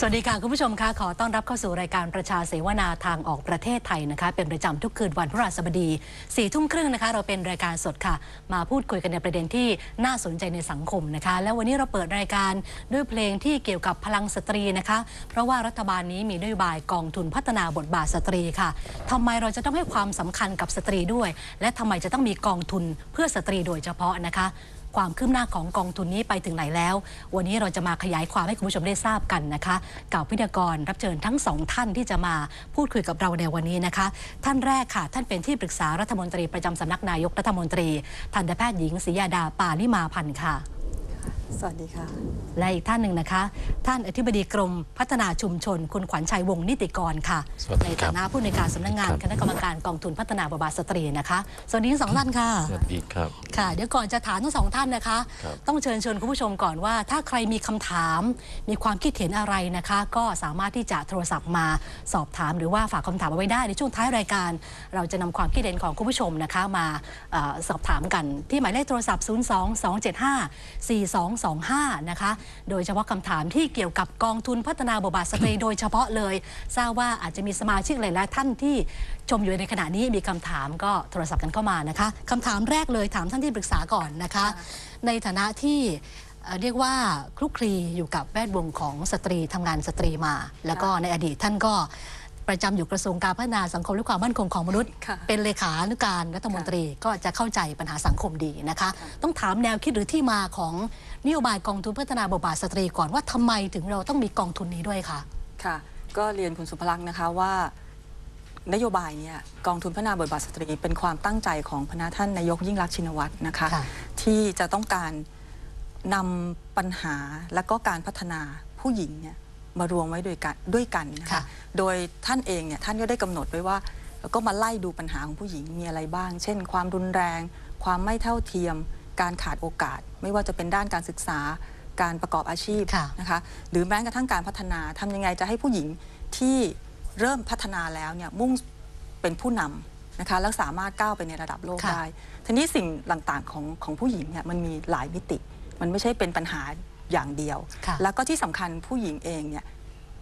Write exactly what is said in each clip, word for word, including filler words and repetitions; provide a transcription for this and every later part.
สวัสดีค่ะคุณผู้ชมคะขอต้อนรับเข้าสู่รายการประชาเสวนาทางออกประเทศไทยนะคะเป็นประจำทุกคืนวันพฤหัสบดีสี่ทุ่มครึ่งนะคะเราเป็นรายการสดค่ะมาพูดคุยกันในประเด็นที่น่าสนใจในสังคมนะคะและวันนี้เราเปิดรายการด้วยเพลงที่เกี่ยวกับพลังสตรีนะคะเพราะว่ารัฐบาลนี้มีนโยบายกองทุนพัฒนาบทบาทสตรีค่ะทำไมเราจะต้องให้ความสำคัญกับสตรีด้วยและทำไมจะต้องมีกองทุนเพื่อสตรีโดยเฉพาะนะคะความคืบหน้าของกองทุนนี้ไปถึงไหนแล้ววันนี้เราจะมาขยายความให้คุณผู้ชมได้ทราบกันนะคะกับวิทยากรรับเชิญทั้งสองท่านที่จะมาพูดคุยกับเราในวันนี้นะคะท่านแรกค่ะท่านเป็นที่ปรึกษารัฐมนตรีประจำสำนักนายกรัฐมนตรีทันตแพทย์หญิงศรียาดาปาลิมาพันธ์ค่ะสวัสดีค่ะและอีกท่านหนึ่งนะคะท่านอธิบดีกรมพัฒนาชุมชนคุณขวัญชัยวงศ์นิติกรค่ะในฐานะผู้อำนวยการสำนักงานคณะกรรมการกองทุนพัฒนาบทบาทสตรีนะคะสวัสดีทั้งสองท่านค่ะสวัสดีครับค่ะเดี๋ยวก่อนจะถามทั้งสองท่านนะคะต้องเชิญชวนคุณผู้ชมก่อนว่าถ้าใครมีคำถามมีความคิดเห็นอะไรนะคะก็สามารถที่จะโทรศัพท์มาสอบถามหรือว่าฝากคำถามเอาไว้ได้ในช่วงท้ายรายการเราจะนำความคิดเห็นของคุณผู้ชมนะคะมาสอบถามกันที่หมายเลขโทรศัพท์ศูนย์ สอง สอง เจ็ด ห้า สี่ สอง สอง ห้านะคะโดยเฉพาะคำถามที่เกี่ยวกับกองทุนพัฒนาบทบาทสตรีโดยเฉพาะเลยทราบว่าอาจจะมีสมาชิกหลายๆท่านที่ชมอยู่ในขณะนี้มีคำถามก็โทรศัพท์กันเข้ามานะคะคำถามแรกเลยถามท่านที่ปรึกษาก่อนนะคะในฐานะที่เรียกว่าคลุกคลีอยู่กับแวดวงของสตรีทำงานสตรีมาแล้วก็ในอดีตท่านก็ประจำอยู่กระทรวงการพัฒนาสังคมและความมั่นคงของมนุษย์เป็นเลขานุการรัฐมนตรีก็จะเข้าใจปัญหาสังคมดีนะคะต้องถามแนวคิดหรือที่มาของนโยบายกองทุนพัฒนาบทบาทสตรีก่อนว่าทำไมถึงเราต้องมีกองทุนนี้ด้วยคะค่ะก็เรียนคุณสุภลักษณ์นะคะว่านโยบายเนี่ยกองทุนพัฒนาบทบาทสตรีเป็นความตั้งใจของพระท่านนายกยิ่งลักษณ์ชินวัตรนะคะที่จะต้องการนำปัญหาและก็การพัฒนาผู้หญิงเนี่ยมารวมไว้ด้วยกันด้วยกันนะคะโดยท่านเองเนี่ยท่านก็ได้กำหนดไว้ว่าแล้วก็มาไล่ดูปัญหาของผู้หญิงมีอะไรบ้างเช่นความรุนแรงความไม่เท่าเทียมการขาดโอกาสไม่ว่าจะเป็นด้านการศึกษาการประกอบอาชีพนะคะหรือแม้กระทั่งการพัฒนาทำยังไงจะให้ผู้หญิงที่เริ่มพัฒนาแล้วเนี่ยมุ่งเป็นผู้นำนะคะแล้วสามารถก้าวไปในระดับโลกได้ทีนี้สิ่งต่างๆของของผู้หญิงเนี่ยมันมีหลายมิติมันไม่ใช่เป็นปัญหาอย่างเดียวแล้วก็ที่สำคัญผู้หญิงเองเนี่ย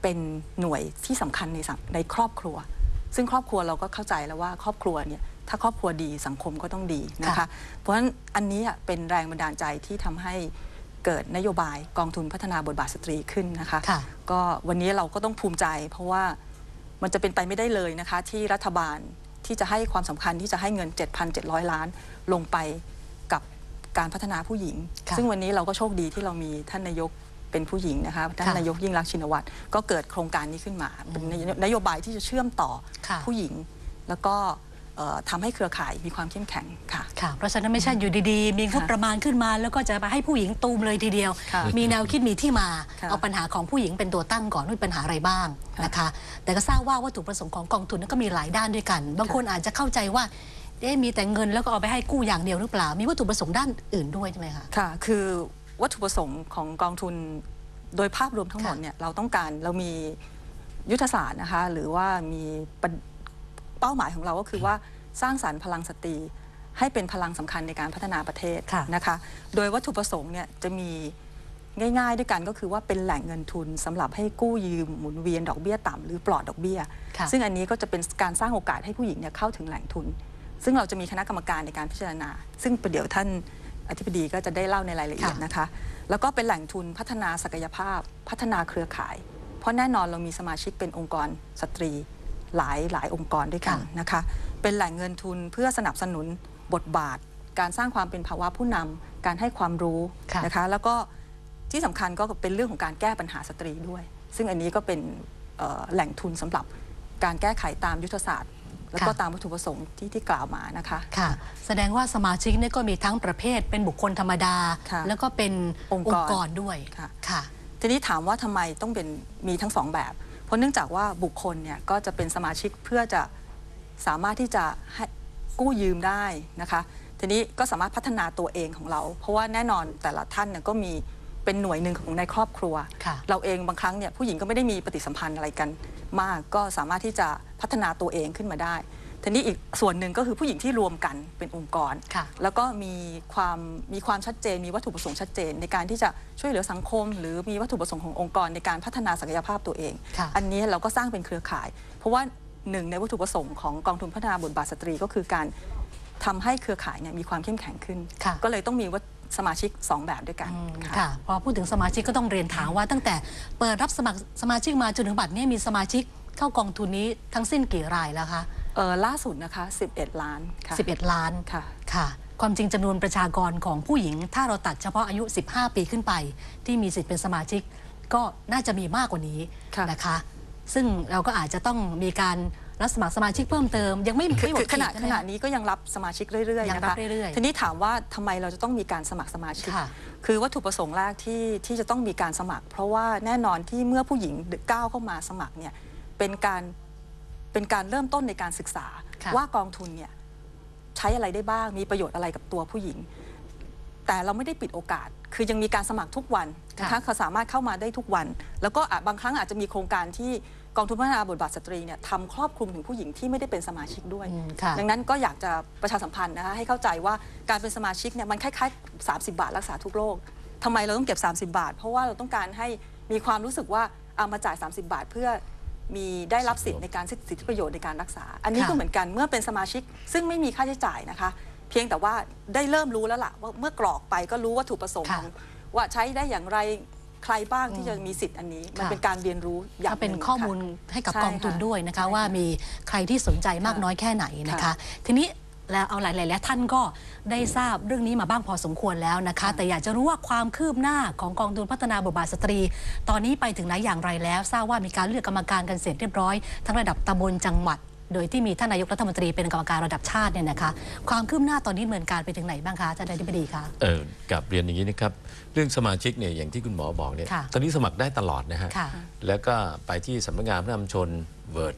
เป็นหน่วยที่สำคัญในในครอบครัวซึ่งครอบครัวเราก็เข้าใจแล้วว่าครอบครัวเนี่ยถ้าครอบครัวดีสังคมก็ต้องดีนะคะเพราะฉะนั้นอันนี้เป็นแรงบันดาลใจที่ทำให้เกิดนโยบายกองทุนพัฒนาบทบาทสตรีขึ้นนะคะก็วันนี้เราก็ต้องภูมิใจเพราะว่ามันจะเป็นไปไม่ได้เลยนะคะที่รัฐบาลที่จะให้ความสำคัญที่จะให้เงิน เจ็ดพันเจ็ดร้อย ล้านลงไปกับการพัฒนาผู้หญิงซึ่งวันนี้เราก็โชคดีที่เรามีท่านนายกเป็นผู้หญิงนะคะท่านนายกยิ่งลักษณ์ชินวัตรก็เกิดโครงการนี้ขึ้นมาเป็นนโยบายที่จะเชื่อมต่อผู้หญิงแล้วก็ทำให้เครือข่ายมีความเข้มแข็งค่ะเพราะฉะนั้นไม่ใช่อยู่ดีๆมีงบประมาณขึ้นมาแล้วก็จะมาให้ผู้หญิงตูมเลยทีเดียวมีแนวคิดมีที่มาเอาปัญหาของผู้หญิงเป็นตัวตั้งก่อนว่าปัญหาอะไรบ้างนะคะแต่ก็ทราบว่าวัตถุประสงค์ของกองทุนนั้นก็มีหลายด้านด้วยกันบางคนอาจจะเข้าใจว่ามีแต่เงินแล้วก็เอาไปให้กู้อย่างเดียวหรือเปล่ามีวัตถุประสงค์ด้านอื่นด้วยใช่ไหมคะค่ะคือวัตถุประสงค์ของกองทุนโดยภาพรวมทั้งหมดเนี่ยเราต้องการเรามียุทธศาสตร์นะคะหรือว่ามีเป้าหมายของเราก็คือว่าสร้างสรรค์พลังสตรีให้เป็นพลังสำคัญในการพัฒนาประเทศนะคะโดยวัตถุประสงค์เนี่ยจะมีง่ายๆด้วยกันก็คือว่าเป็นแหล่งเงินทุนสำหรับให้กู้ยืมหมุนเวียนดอกเบี้ยต่ำหรือปลอดดอกเบี้ยซึ่งอันนี้ก็จะเป็นการสร้างโอกาสให้ผู้หญิงเนี่ยเข้าถึงแหล่งทุนซึ่งเราจะมีคณะกรรมการในการพิจารณาซึ่งประเดี๋ยวท่านอธิบดีก็จะได้เล่าในรายละเอียดนะคะแล้วก็เป็นแหล่งทุนพัฒนาศักยภาพพัฒนาเครือข่ายเพราะแน่นอนเรามีสมาชิกเป็นองค์กรสตรีหลายหลายองค์กรด้วยกันนะคะเป็นแหล่งเงินทุนเพื่อสนับสนุนบทบาทการสร้างความเป็นภาวะผู้นำการให้ความรู้นะคะแล้วก็ที่สำคัญก็เป็นเรื่องของการแก้ปัญหาสตรีด้วยซึ่งอันนี้ก็เป็นแหล่งทุนสำหรับการแก้ไขตามยุทธศาสตร์แล้วก็ตามวัตถุประสงค์ที่ที่กล่าวมานะคะค่ะแสดงว่าสมาชิกนี่ก็มีทั้งประเภทเป็นบุคคลธรรมดาแล้วก็เป็นองค์กรด้วยค่ะทีนี้ถามว่าทำไมต้องเป็นมีทั้งสองแบบเพราะเนื่องจากว่าบุคคลเนี่ยก็จะเป็นสมาชิกเพื่อจะสามารถที่จะให้กู้ยืมได้นะคะทีนี้ก็สามารถพัฒนาตัวเองของเราเพราะว่าแน่นอนแต่ละท่านเนี่ยก็มีเป็นหน่วยหนึ่งของในครอบครัวเราเองบางครั้งเนี่ยผู้หญิงก็ไม่ได้มีปฏิสัมพันธ์อะไรกันมากก็สามารถที่จะพัฒนาตัวเองขึ้นมาได้ ทีนี้อีกส่วนหนึ่งก็คือผู้หญิงที่รวมกันเป็นองค์กรแล้วก็มีความมีความชัดเจนมีวัตถุประสงค์ชัดเจนในการที่จะช่วยเหลือสังคมหรือมีวัตถุประสงค์ขององค์กรในการพัฒนาศักยภาพตัวเองอันนี้เราก็สร้างเป็นเครือข่ายเพราะว่าหนึ่งในวัตถุประสงค์ของกองทุนพัฒนาบทบาทสตรีก็คือการทำให้เครือข่ายเนี่ยมีความเข้มแข็งขึ้นก็เลยต้องมีว่าสมาชิกสองแบบด้วยกันค่ะพอพูดถึงสมาชิกก็ต้องเรียนถามว่าตั้งแต่เปิดรับสมัครสมาชิกมาจนถึงบัดนี้มีสมาชิกเข้ากองทุนนี้ทั้งสิ้นกี่รายแล้วคะเออล่าสุดนะคะสิบเอ็ดล้านค่ะสิบเอ็ดล้านค่ะค่ะความจริงจำนวนประชากรของผู้หญิงถ้าเราตัดเฉพาะอายุสิบห้าปีขึ้นไปที่มีสิทธิ์เป็นสมาชิกก็น่าจะมีมากกว่านี้นะคะซึ่งเราก็อาจจะต้องมีการรับสมัครสมาชิกเพิ่มเติมยังไม่ไม่หมดขณะขณะนี้ก็ยังรับสมาชิกเรื่อยๆนะคะทีนี้ถามว่าทำไมเราจะต้องมีการสมัครสมาชิกคือวัตถุประสงค์แรกที่ที่จะต้องมีการสมัครเพราะว่าแน่นอนที่เมื่อผู้หญิงก้าวเข้ามาสมัครเนี่ยเป็นการเป็นการเริ่มต้นในการศึกษาว่ากองทุนเนี่ยใช้อะไรได้บ้างมีประโยชน์อะไรกับตัวผู้หญิงแต่เราไม่ได้ปิดโอกาสคือยังมีการสมัครทุกวันนะคะเขาสามารถเข้ามาได้ทุกวันแล้วก็บางครั้งอาจจะมีโครงการที่กองทุนพัฒนาบทบาทสตรีเนี่ยทำครอบคลุมถึงผู้หญิงที่ไม่ได้เป็นสมาชิกด้วยดังนั้นก็อยากจะประชาสัมพันธ์นะคะให้เข้าใจว่าการเป็นสมาชิกเนี่ยมันคล้ายๆสามสิบบาทรักษาทุกโรคทำไมเราต้องเก็บสามสิบบาทเพราะว่าเราต้องการให้มีความรู้สึกว่าเอามาจ่ายสามสิบบาทเพื่อมีได้รับสิทธิ์ในการสิทธิประโยชน์ในการรักษาอันนี้ก็เหมือนกันเมื่อเป็นสมาชิกซึ่งไม่มีค่าใช้จ่ายนะคะเพียงแต่ว่าได้เริ่มรู้แล้วล่ะว่าเมื่อกรอกไปก็รู้วัตถุประสงค์ว่าใช้ได้อย่างไรใครบ้างที่จะมีสิทธิ์อันนี้มันเป็นการเรียนรู้อยากเป็นข้อมูลให้กับกองทุนด้วยนะคะว่ามีใครที่สนใจมากน้อยแค่ไหนนะคะทีนี้แล้วเอาหลายๆและท่านก็ได้ทราบเรื่องนี้มาบ้างพอสมควรแล้วนะคะแต่อยากจะรู้ว่าความคืบหน้าของกองทุนพัฒนาบทบาทสตรีตอนนี้ไปถึงไหนอย่างไรแล้วทราบว่ามีการเลือกกรรมการกันเสร็จเรียบร้อยทั้งระดับตำบลจังหวัดโดยที่มีท่านนายกรัฐมนตรีเป็นกรรมการระดับชาติเนี่ยนะคะความคืบหน้าตอนนี้เหมือนการไปถึงไหนบ้างคะอาจารย์อธิบดีคะเออกลับเรียนอย่างนี้นะครับเรื่องสมาชิกเนี่ยอย่างที่คุณหมอบอกเนี่ยตอนนี้สมัครได้ตลอดนะฮะแล้วก็ไปที่สำนักงานผู้นำชนเวิร์ด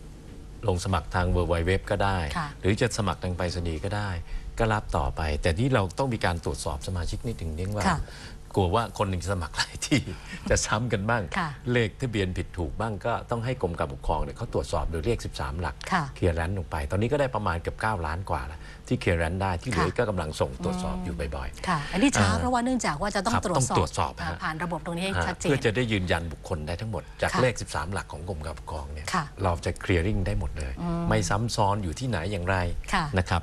ลงสมัครทาง ดับเบิลยู ดับเบิลยู ดับเบิลยู ดอท เวิร์ดไวด์เว็บ ก็ได้หรือจะสมัครทางไปรษณีย์ก็ได้ก็รับต่อไปแต่ที่เราต้องมีการตรวจสอบสมาชิกนิดหนึ่งเนื่องว่ากลัวว่าคนหนึ่งสมัครหลายที่จะซ้ำกันบ้างเลขทะเบียนผิดถูกบ้างก็ต้องให้กรมการปกครองเนี่ยเขาตรวจสอบโดยเรียกสิบสามหลักเคลียร์แรนด์ลงไปตอนนี้ก็ได้ประมาณเกือบเก้าล้านกว่าแล้วที่เคลียร์แรนด์ได้ที่เหลือก็กำลังส่งตรวจสอบอยู่บ่อยๆอันนี้ช้าเพราะว่าเนื่องจากว่าจะต้องตรวจสอบผ่านระบบตรงนี้ให้ชัดเจนเพื่อจะได้ยืนยันบุคคลได้ทั้งหมดจากเลขสิบสามหลักของกรมการปกครองเนี่ยเราจะเคลียร์ริ่งได้หมดเลยไม่ซ้ำซ้อนอยู่ที่ไหนอย่างไรนะครั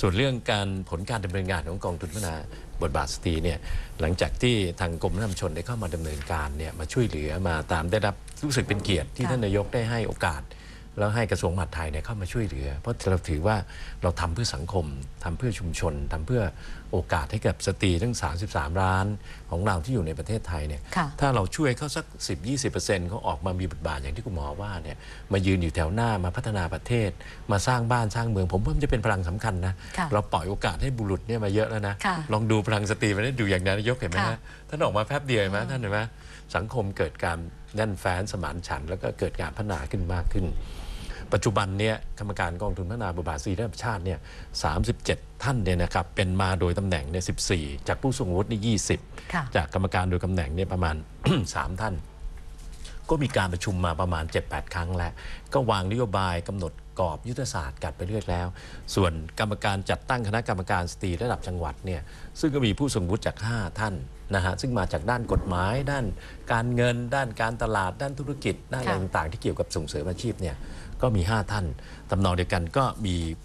บส่วนเรื่องการผลการดำเนินงานของกองทุนพัฒนาบทบาทสตรีเนี่ยหลังจากที่ทางกรมพัฒนาชนได้เข้ามาดำเนินการเนี่ยมาช่วยเหลือมาตามได้รับรู้สึกเป็นเกียรติที่ท่านนายกได้ให้โอกาสแล้วให้กระทรวงมหาดไทยเนี่ยเข้ามาช่วยเหลือเพราะเราถือว่าเราทำเพื่อสังคมทำเพื่อชุมชนทำเพื่อโอกาสให้กับสตรีทั้งสามสิบสามล้านของเราที่อยู่ในประเทศไทยเนี่ยถ้าเราช่วยเขาสัก สิบถึงยี่สิบเปอร์เซ็นต์ เขาออกมามีบทบาทอย่างที่คุณหมอว่าเนี่ยมายืนอยู่แถวหน้ามาพัฒนาประเทศมาสร้างบ้านสร้างเมืองผมว่ามันจะเป็นพลังสำคัญนะเราปล่อยโอกาสให้บุรุษเนี่ยมาเยอะแล้วนะลองดูพลังสตรีมันได้ดูอย่างนายกเห็นไหมฮะท่านออกมาแป๊บเดียวไหมท่านเห็นไหมสังคมเกิดการแน่นแฟ้นสมานฉันท์แล้วก็เกิดการพัฒนาขึ้นมากขึ้นปัจจุบันเนี่ยกรรมการกองทุนพัฒนาบทบาทสตรีระดับชาติเนี่ยสามสิบเจ็ดท่านเนี่ยนะครับเป็นมาโดยตำแหน่งเนี่ยสิบสี่จากผู้ทรงวุฒินี่ยี่สิบจากกรรมการโดยตำแหน่งเนี่ยประมาณ สาม ท่านก็มีการประชุมมาประมาณ เจ็ดถึงแปด ครั้งแล้วก็วางนโยบายกำหนดกรอบยุทธศาสตร์กัดไปเรื่อยแล้วส่วนกรรมการจัดตั้งคณะกรรมการสตรีระดับจังหวัดเนี่ยซึ่งก็มีผู้ทรงวุฒิจากห้าท่านนะฮะซึ่งมาจากด้านกฎหมายด้านการเงินด้านการตลาดด้านธุรกิจด้านอะไรต่างๆที่เกี่ยวกับส่งเสริมอาชีพเนี่ยก็มีห้าท่านตำนองเดียวกันก็มี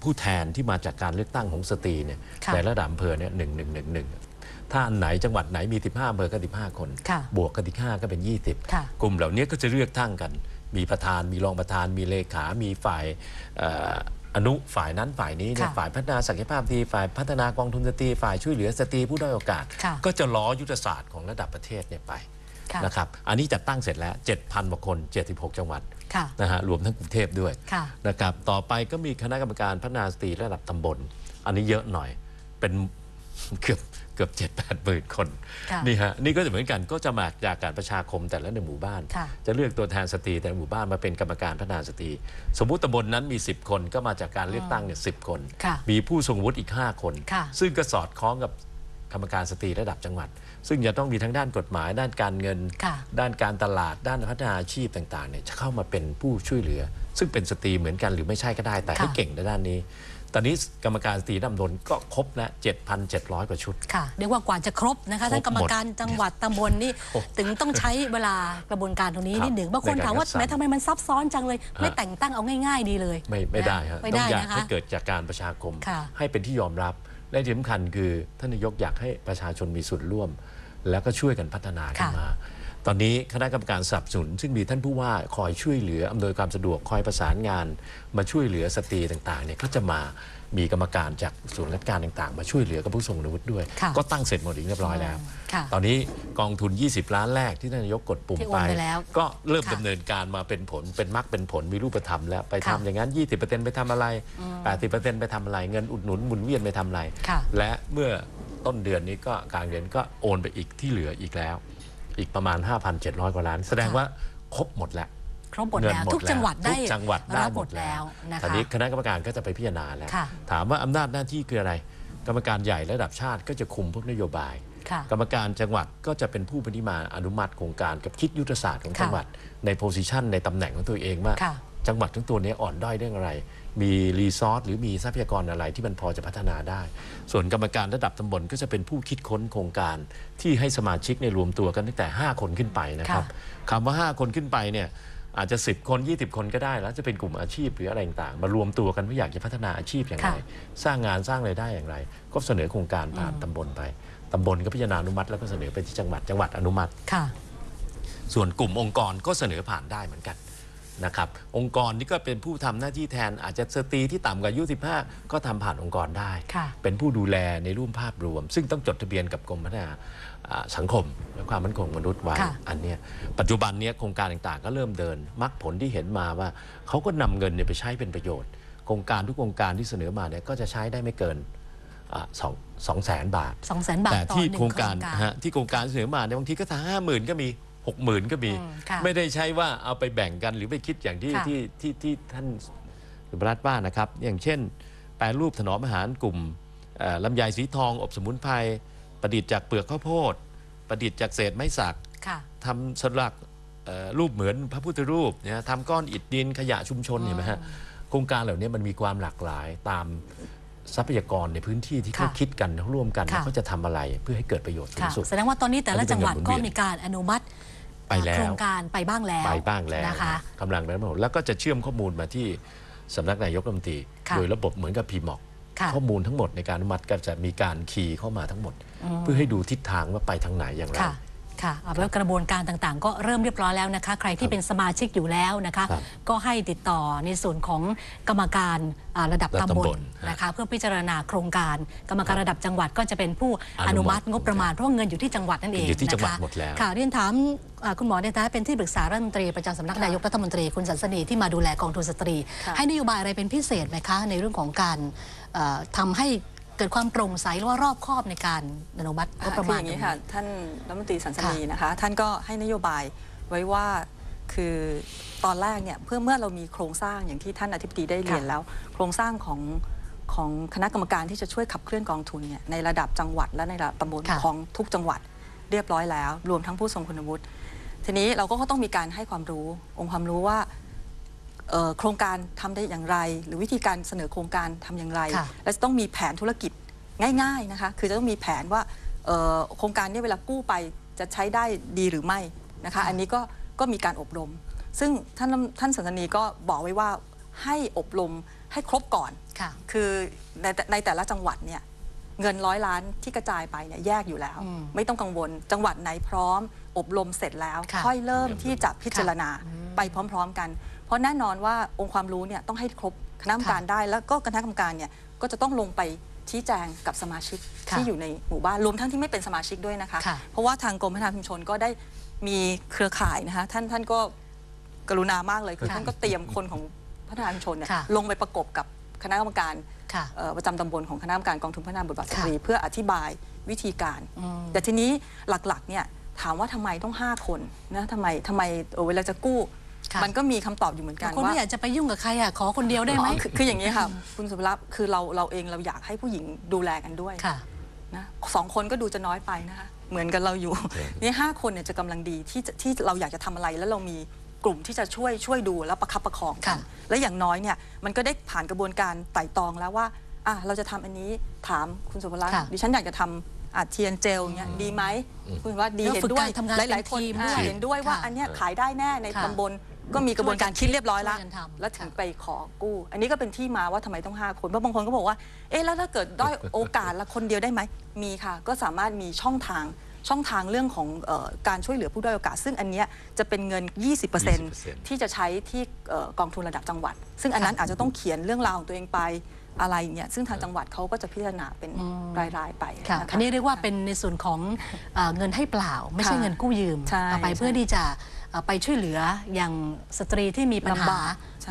ผู้แทนที่มาจากการเลือกตั้งของสตรีเนี่ยแต่ละอำเภอเนี่ยหนึ่งหนึ่งหนึ่งหนึ่งถ้าอันไหนจังหวัดไหนมีสิบห้าอำเภอก็สิบห้าคนบวกกันอีกห้าก็เป็นยี่สิบกลุ่มเหล่านี้ก็จะเลือกตั้งกันมีประธานมีรองประธานมีเลขามีฝ่ายอนุฝ่ายนั้นฝ่ายนี้เนี่ยฝ่ายพัฒนาศักยภาพดีฝ่ายพัฒนากองทุนสตรีฝ่ายช่วยเหลือสตรีผู้ด้อยโอกาสก็จะล้อยุทธศาสตร์ของระดับประเทศเนี่ยไปนะครับอันนี้จัดตั้งเสร็จแล้ว เจ็ดพัน กว่าคนเจ็ดสิบหกจังหวัดนะฮะรวมทั้งกรุงเทพด้วยนะครับต่อไปก็มีคณะกรรมการพัฒนาสตรีระดับตำบลอันนี้เยอะหน่อยเป็นเกือบเกือบเจ็ดแปดหมื่นคนนี่ฮะนี่ก็จะเหมือนกันก็จะมาจากการประชาคมแต่ละในหมู่บ้านจะเลือกตัวแทนสตรีแต่ละหมู่บ้านมาเป็นกรรมการพัฒนาสตรีสมมุติตำบลนั้นมีสิบคนก็มาจากการเลือกตั้งเนี่ยสิบคนมีผู้ทรงวุฒิอีกห้าคนซึ่งก็สอดคล้องกับกรรมการสตรีระดับจังหวัดซึ่งจะต้องมีทั้งด้านกฎหมายด้านการเงินด้านการตลาดด้านพัฒนาอาชีพต่างๆเนี่ยจะเข้ามาเป็นผู้ช่วยเหลือ ซึ่งเป็นสตรีเหมือนกันหรือไม่ใช่ก็ได้แต่ให้เก่งในด้านนี้ตอนนี้กรรมการสตรีน้ำนนท์ก็ครบแล้ว เจ็ดพันเจ็ดร้อย กว่าชุดค่ะเรียกว่ากว่าจะครบนะคะท่านกรรมการจังหวัดตำบลนี่ถึงต้องใช้เวลากระบวนการตรงนี้นิดหนึ่งบางคนถามว่าแม้ทำไมมันซับซ้อนจังเลยไม่แต่งตั้งเอาง่ายๆดีเลยไม่ไม่ได้ครับต้องอยากให้เกิดจากการประชาคมให้เป็นที่ยอมรับและที่สำคัญคือท่านนายกอยากให้ประชาชนมีส่วนร่วมแล้วก็ช่วยกันพัฒนาขึ้นมาตอนนี้คณะกรรมการสนับสนุนซึ่งมีท่านผู้ว่าคอยช่วยเหลืออำนวยความสะดวกคอยประสานงานมาช่วยเหลือสตรีต่างๆเนี่ยก็จะมามีกรรมการจากส่วนราชการต่างๆมาช่วยเหลือกับผู้ทรงวุฒิด้วยก็ตั้งเสร็จหมดเรียบร้อยแล้วตอนนี้กองทุนยี่สิบล้านแรกที่ท่านนายกกดปุ่มไปก็เริ่มดำเนินการมาเป็นผลเป็นมรรคเป็นผลมีรูปธรรมแล้วไปทำอย่างนั้น ยี่สิบเปอร์เซ็นต์ ไปทำอะไร แปดสิบเปอร์เซ็นต์ ไปทำอะไรเงินอุดหนุนหมุนเวียนไปทำอะไรและเมื่อต้นเดือนนี้ก็กลางเดือนก็โอนไปอีกที่เหลืออีกแล้วอีกประมาณ ห้าพันเจ็ดร้อย กว่าล้านแสดงว่าครบหมดแล้วครบหมดแล้วทุกจังหวัดได้รับหมดแล้วนะคะทีนี้คณะกรรมการก็จะไปพิจารณาแล้วถามว่าอำนาจหน้าที่คืออะไรกรรมการใหญ่ระดับชาติก็จะคุมพวกนโยบายกรรมการจังหวัดก็จะเป็นผู้ปฏิมาอนุมัติโครงการกับคิดยุทธศาสตร์ของจังหวัดในโพสิชันในตำแหน่งของตัวเองว่าจังหวัดทั้งตัวนี้อ่อนด้อยเรื่องอะไรมีรีซอสหรือมีทรัพยากรอะไรที่มันพอจะพัฒนาได้ส่วนกรรมการระดับตำบลก็จะเป็นผู้คิดค้นโครงการที่ให้สมาชิกในรวมตัวกันตั้งแต่ห้าคนขึ้นไปนะครับคำว่าห้าคนขึ้นไปเนี่ยอาจจะสิบคนยี่สิบคนก็ได้แล้วจะเป็นกลุ่มอาชีพหรืออะไรต่างมารวมตัวกันว่าอยากจะพัฒนาอาชีพอย่างไรสร้างงานสร้างรายได้อย่างไรก็เสนอโครงการผ่านตำบลไปตำบลก็พิจารณาอนุมัติแล้วก็เสนอไปที่จังหวัดจังหวัดอนุมัติส่วนกลุ่มองค์กรก็เสนอผ่านได้เหมือนกันนะครับองค์กรนี่ก็เป็นผู้ทำหน้าที่แทนอาจจะสตรีที่ต่ำกว่าอายุสิบห้าก็ทำผ่านองค์กรได้เป็นผู้ดูแลในรูปภาพรวมซึ่งต้องจดทะเบียนกับกรมพัฒนาสังคมและความมั่นคงมนุษย์ไว้อันนี้ปัจจุบันนี้โครงการต่างๆก็เริ่มเดินมรรคผลที่เห็นมาว่าเขาก็นำเงินไปใช้เป็นประโยชน์โครงการทุกโครงการที่เสนอมาเนี่ยก็จะใช้ได้ไม่เกินสองสองแสนบาทสองแสนบาทแต่ที่โครงการที่โครงการเสนอมาเนี่ยบางทีก็ถ้าห้าหมื่นก็มีหกหมื่นก็มีไม่ได้ใช่ว่าเอาไปแบ่งกันหรือไปคิดอย่างที่ที่ที่ที่ท่านสุภรัตน์ว่านะครับอย่างเช่นแปรรูปถนอมอาหารกลุ่มลำไยสีทองอบสมุนไพรประดิษฐ์จากเปลือกข้าวโพดประดิษฐ์จากเศษไม้สักทำสลักรูปเหมือนพระพุทธรูปเนี่ยทำก้อนอิฐดินขยะชุมชนเห็นไหมฮะโครงการเหล่านี้มันมีความหลากหลายตามทรัพยากรในพื้นที่ที่เขาคิดกันร่วมกันเขาจะทำอะไรเพื่อให้เกิดประโยชน์สูงสุดแสดงว่าตอนนี้แต่ละจังหวัดก็มีการอนุมัติโครงการไปบ้างแล้วไปบ้างแล้วนะคะกำลังไปหมดแล้วก็จะเชื่อมข้อมูลมาที่สำนักนายกรัฐมนตรีโดยระบบเหมือนกับพีม็อกข้อมูลทั้งหมดในการอนุมัติก็จะมีการคีย์เข้ามาทั้งหมดเพื่อให้ดูทิศทางว่าไปทางไหนอย่างไรค่ะเอาแล้วกระบวนการต่างๆก็เริ่มเรียบร้อยแล้วนะคะใครที่เป็นสมาชิกอยู่แล้วนะคะก็ให้ติดต่อในส่วนของกรรมการระดับตำบลนะคะเพื่อพิจารณาโครงการกรรมการระดับจังหวัดก็จะเป็นผู้อนุมัติงบประมาณเพราะเงินอยู่ที่จังหวัดนั่นเองนะคะค่ะเรียนถามคุณหมอในฐานะเป็นที่ปรึกษารัฐมนตรีประจำสำนักนายกรัฐมนตรีคุณสันสนีที่มาดูแลกองทุนสตรีให้นโยบายอะไรเป็นพิเศษไหมคะในเรื่องของการทำให้เกิดความโปร่งใสหรือว่ารอบคอบในการอนุมัติงบประมาณนี้ค่ะท่านรัฐมนตรีสันสนีนะคะท่านก็ให้นโยบายไว้ว่าคือตอนแรกเนี่ยเพื่อเมื่อเรามีโครงสร้างอย่างที่ท่านอธิบดีได้เรียนแล้วโครงสร้างของของคณะกรรมการที่จะช่วยขับเคลื่อนกองทุนเนี่ยในระดับจังหวัดและในระดับตำบลของทุกจังหวัดเรียบร้อยแล้วรวมทั้งผู้ทรงคุณวุฒิทีนี้เราก็ต้องมีการให้ความรู้องค์ความรู้ว่าโครงการทำได้อย่างไรหรือวิธีการเสนอโครงการทำอย่างไรและจะต้องมีแผนธุรกิจง่ายๆนะคะคือจะต้องมีแผนว่าโครงการนี้เวลากู้ไปจะใช้ได้ดีหรือไม่นะคะอันนี้ก็ก็มีการอบรมซึ่งท่านท่านสันสนีก็บอกไว้ว่าให้อบรมให้ครบก่อนคือในในแต่ละจังหวัดเนี่ยเงินร้อยล้านที่กระจายไปเนี่ยแยกอยู่แล้วไม่ต้องกังวลจังหวัดไหนพร้อมอบรมเสร็จแล้วค่อยเริ่มที่จะพิจารณาไปพร้อมๆกันเพราะแน่นอนว่าองค์ความรู้เนี่ยต้องให้ครบคณะกรรมการได้แล้วก็คณะกรรมการเนี่ยก็จะต้องลงไปชี้แจงกับสมาชิกที่อยู่ในหมู่บ้านรวมทั้งที่ไม่เป็นสมาชิกด้วยนะคะเพราะว่าทางกรมพัฒนาชุมชนก็ได้มีเครือข่ายนะคะท่านท่านก็กรุณามากเลยคือท่านก็เตรียมคนของพัฒนาชุมชนเนี่ยลงไปประกบกับคณะกรรมการประจำตำบลของคณะกรรมการกองทุนพัฒนาบทบาทสตรีเพื่ออธิบายวิธีการแต่ทีนี้หลักๆเนี่ยถามว่าทำไมต้องห้าคนนะทำไมทำไมเวลาจะกู้มันก็มีคำตอบอยู่เหมือนกันว่าคนไม่อยากจะไปยุ่งกับใครอ่ะขอคนเดียวได้ไหมคืออย่างนี้ค่ะคุณสุภรัตน์คือเราเราเองเราอยากให้ผู้หญิงดูแลกันด้วยนะสองคนก็ดูจะน้อยไปนะคะเหมือนกันเราอยู่นี่ห้าคนเนี่ยจะกำลังดีที่ที่เราอยากจะทำอะไรแล้วเรามี กลุ่มที่จะช่วยช่วยดูและประคับประคองกันและอย่างน้อยเนี่ยมันก็ได้ผ่านกระบวนการไต่ตองแล้วว่าอ่ะเราจะทำอันนี้ถามคุณสุภลักษณ์ดิฉันอยากจะทำอาเทียนเจลเนี่ยดีไหมคุณว่าดีเห็นด้วยหลายๆคนเห็นด้วยว่าอันนี้ขายได้แน่ในตำบลก็มีกระบวนการคิดเรียบร้อยแล้วแล้วถึงไปขอกู้อันนี้ก็เป็นที่มาว่าทำไมต้องห้าคนเพราะบางคนก็บอกว่าเอ๊ะแล้วถ้าเกิดด้อยโอกาสละคนเดียวได้ไหมมีค่ะก็สามารถมีช่องทางช่องทางเรื่องของการช่วยเหลือผู้ด้อยโอกาสซึ่งอันนี้จะเป็นเงิน ยี่สิบเปอร์เซ็นต์ ที่จะใช้ที่กองทุนระดับจังหวัดซึ่งอันนั้นอาจจะต้องเขียนเรื่องราวของตัวเองไปอะไรเนี่ยซึ่งทางจังหวัดเขาก็จะพิจารณาเป็นรายๆไปนะคะอันนี้เรียกว่าเป็นในส่วนของเงินให้เปล่าไม่ใช่เงินกู้ยืมเอาไปเพื่อที่จะไปช่วยเหลืออย่างสตรีที่มีปัญหา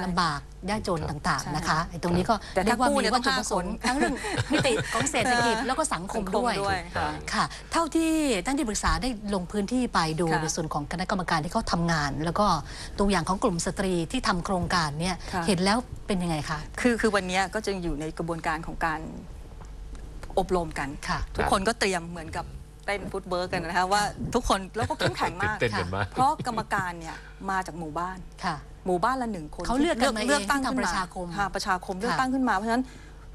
ลำบากยากจนต่างๆนะคะตรงนี้ก็เรียกว่ามีวัตถุประสงค์ทั้งเรื่องมิติของเศรษฐกิจแล้วก็สังคมด้วยค่ะเท่าที่ท่านที่ปรึกษาได้ลงพื้นที่ไปดูในส่วนของคณะกรรมการที่เขาทำงานแล้วก็ตัวอย่างของกลุ่มสตรีที่ทำโครงการเนี่ยเห็นแล้วเป็นยังไงคะคือคือวันนี้ก็จึงอยู่ในกระบวนการของการอบรมกันทุกคนก็เตรียมเหมือนกับเต้นฟุตเบิร์กกันนะคะว่าทุกคนแล้วก็เข้มแข็งมากเพราะกรรมการเนี่ยมาจากหมู่บ้านหมู่บ้านละหนึ่งคนเขาเลือกเลือกตั้งขึ้นมาประชาคมประชาคมเลือกตั้งขึ้นมาเพราะฉะนั้น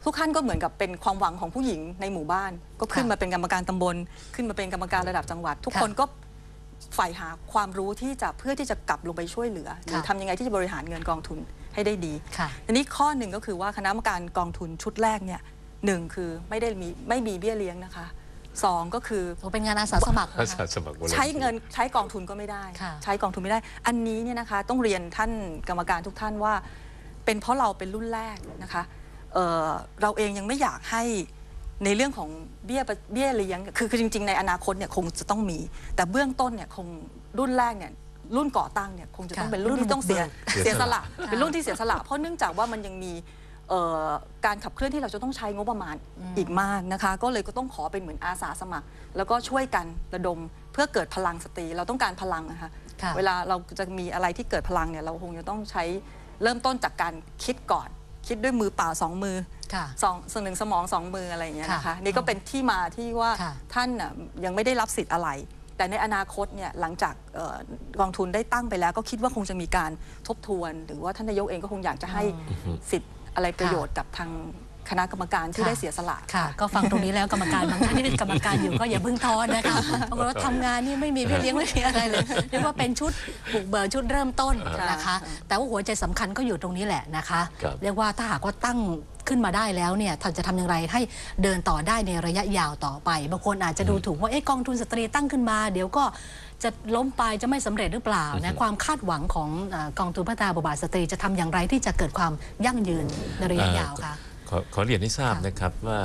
ทุกท่านก็เหมือนกับเป็นความหวังของผู้หญิงในหมู่บ้านก็ขึ้นมาเป็นกรรมการตำบลขึ้นมาเป็นกรรมการระดับจังหวัดทุกคนก็ฝ่ายหาความรู้ที่จะเพื่อที่จะกลับลงไปช่วยเหลือหรือทำยังไงที่จะบริหารเงินกองทุนให้ได้ดีอันนี้ข้อหนึ่งก็คือว่าคณะกรรมการกองทุนชุดแรกเนี่ยหนึ่งคือไม่ได้มีไม่มีเบี้ยเลี้ยงนะคะสองก็คือเป็นงานอาสาสมัครใช้เงินใช้กองทุนก็ไม่ได้ใช้กองทุนไม่ได้อันนี้เนี่ยนะคะต้องเรียนท่านกรรมการทุกท่านว่าเป็นเพราะเราเป็นรุ่นแรกนะคะเราเองยังไม่อยากให้ในเรื่องของเบี้ยเบี้ยเลี้ยงคือคือจริงๆในอนาคตเนี่ยคงจะต้องมีแต่เบื้องต้นเนี่ยคงรุ่นแรกเนี่ยรุ่นก่อตั้งเนี่ยคงจะต้องเป็นรุ่นที่ต้องเสียเสียสละเป็นรุ่นที่เสียสละเพราะเนื่องจากว่ามันยังมีการขับเคลื่อนที่เราจะต้องใช้งบประมาณอีกมากนะคะก็เลยก็ต้องขอเป็นเหมือนอาสาสมัครแล้วก็ช่วยกันระดมเพื่อเกิดพลังสตรีเราต้องการพลังนะคะเวลาเราจะมีอะไรที่เกิดพลังเนี่ยเราคงจะต้องใช้เริ่มต้นจากการคิดก่อนคิดด้วยมือเปล่าสองมือสองส่วนหนึ่งสมองสองมืออะไรอย่างเงี้ยนะคะนี่ก็เป็นที่มาที่ว่าท่านยังไม่ได้รับสิทธิ์อะไรแต่ในอนาคตเนี่ยหลังจากกองทุนได้ตั้งไปแล้วก็คิดว่าคงจะมีการทบทวนหรือว่าท่านนายกเองก็คงอยากจะให้สิทธิ์อะไรประโยชน์กับทางคณะกรรมการที่ได้เสียสละค่ะก็ฟังตรงนี้แล้วกรรมการบางท่านที่เป็นกรรมการอยู่ก็อย่าเพิ่งท้อนะคะเพราะว่าทำงานนี่ไม่มีเบี้ยเลี้ยงไม่มีอะไรเลยเรียกว่าเป็นชุดบุกเบิกชุดเริ่มต้นนะคะแต่ว่าหัวใจสำคัญก็อยู่ตรงนี้แหละนะคะเรียกว่าถ้าหากว่าตั้งขึ้นมาได้แล้วเนี่ยท่านจะทำอย่างไรให้เดินต่อได้ในระยะยาวต่อไปบางคนอาจจะดูถูกว่าเอ๊ะกองทุนสตรีตั้งขึ้นมาเดี๋ยวก็จะล้มไปจะไม่สำเร็จหรือเปล่านะความคาดหวังของกองทุนพัฒนาบทบาทสตรีจะทำอย่างไรที่จะเกิดความยั่งยืนในระยะยาวค่ะขอ, ขอเรียนให้ทราบนะครับว่า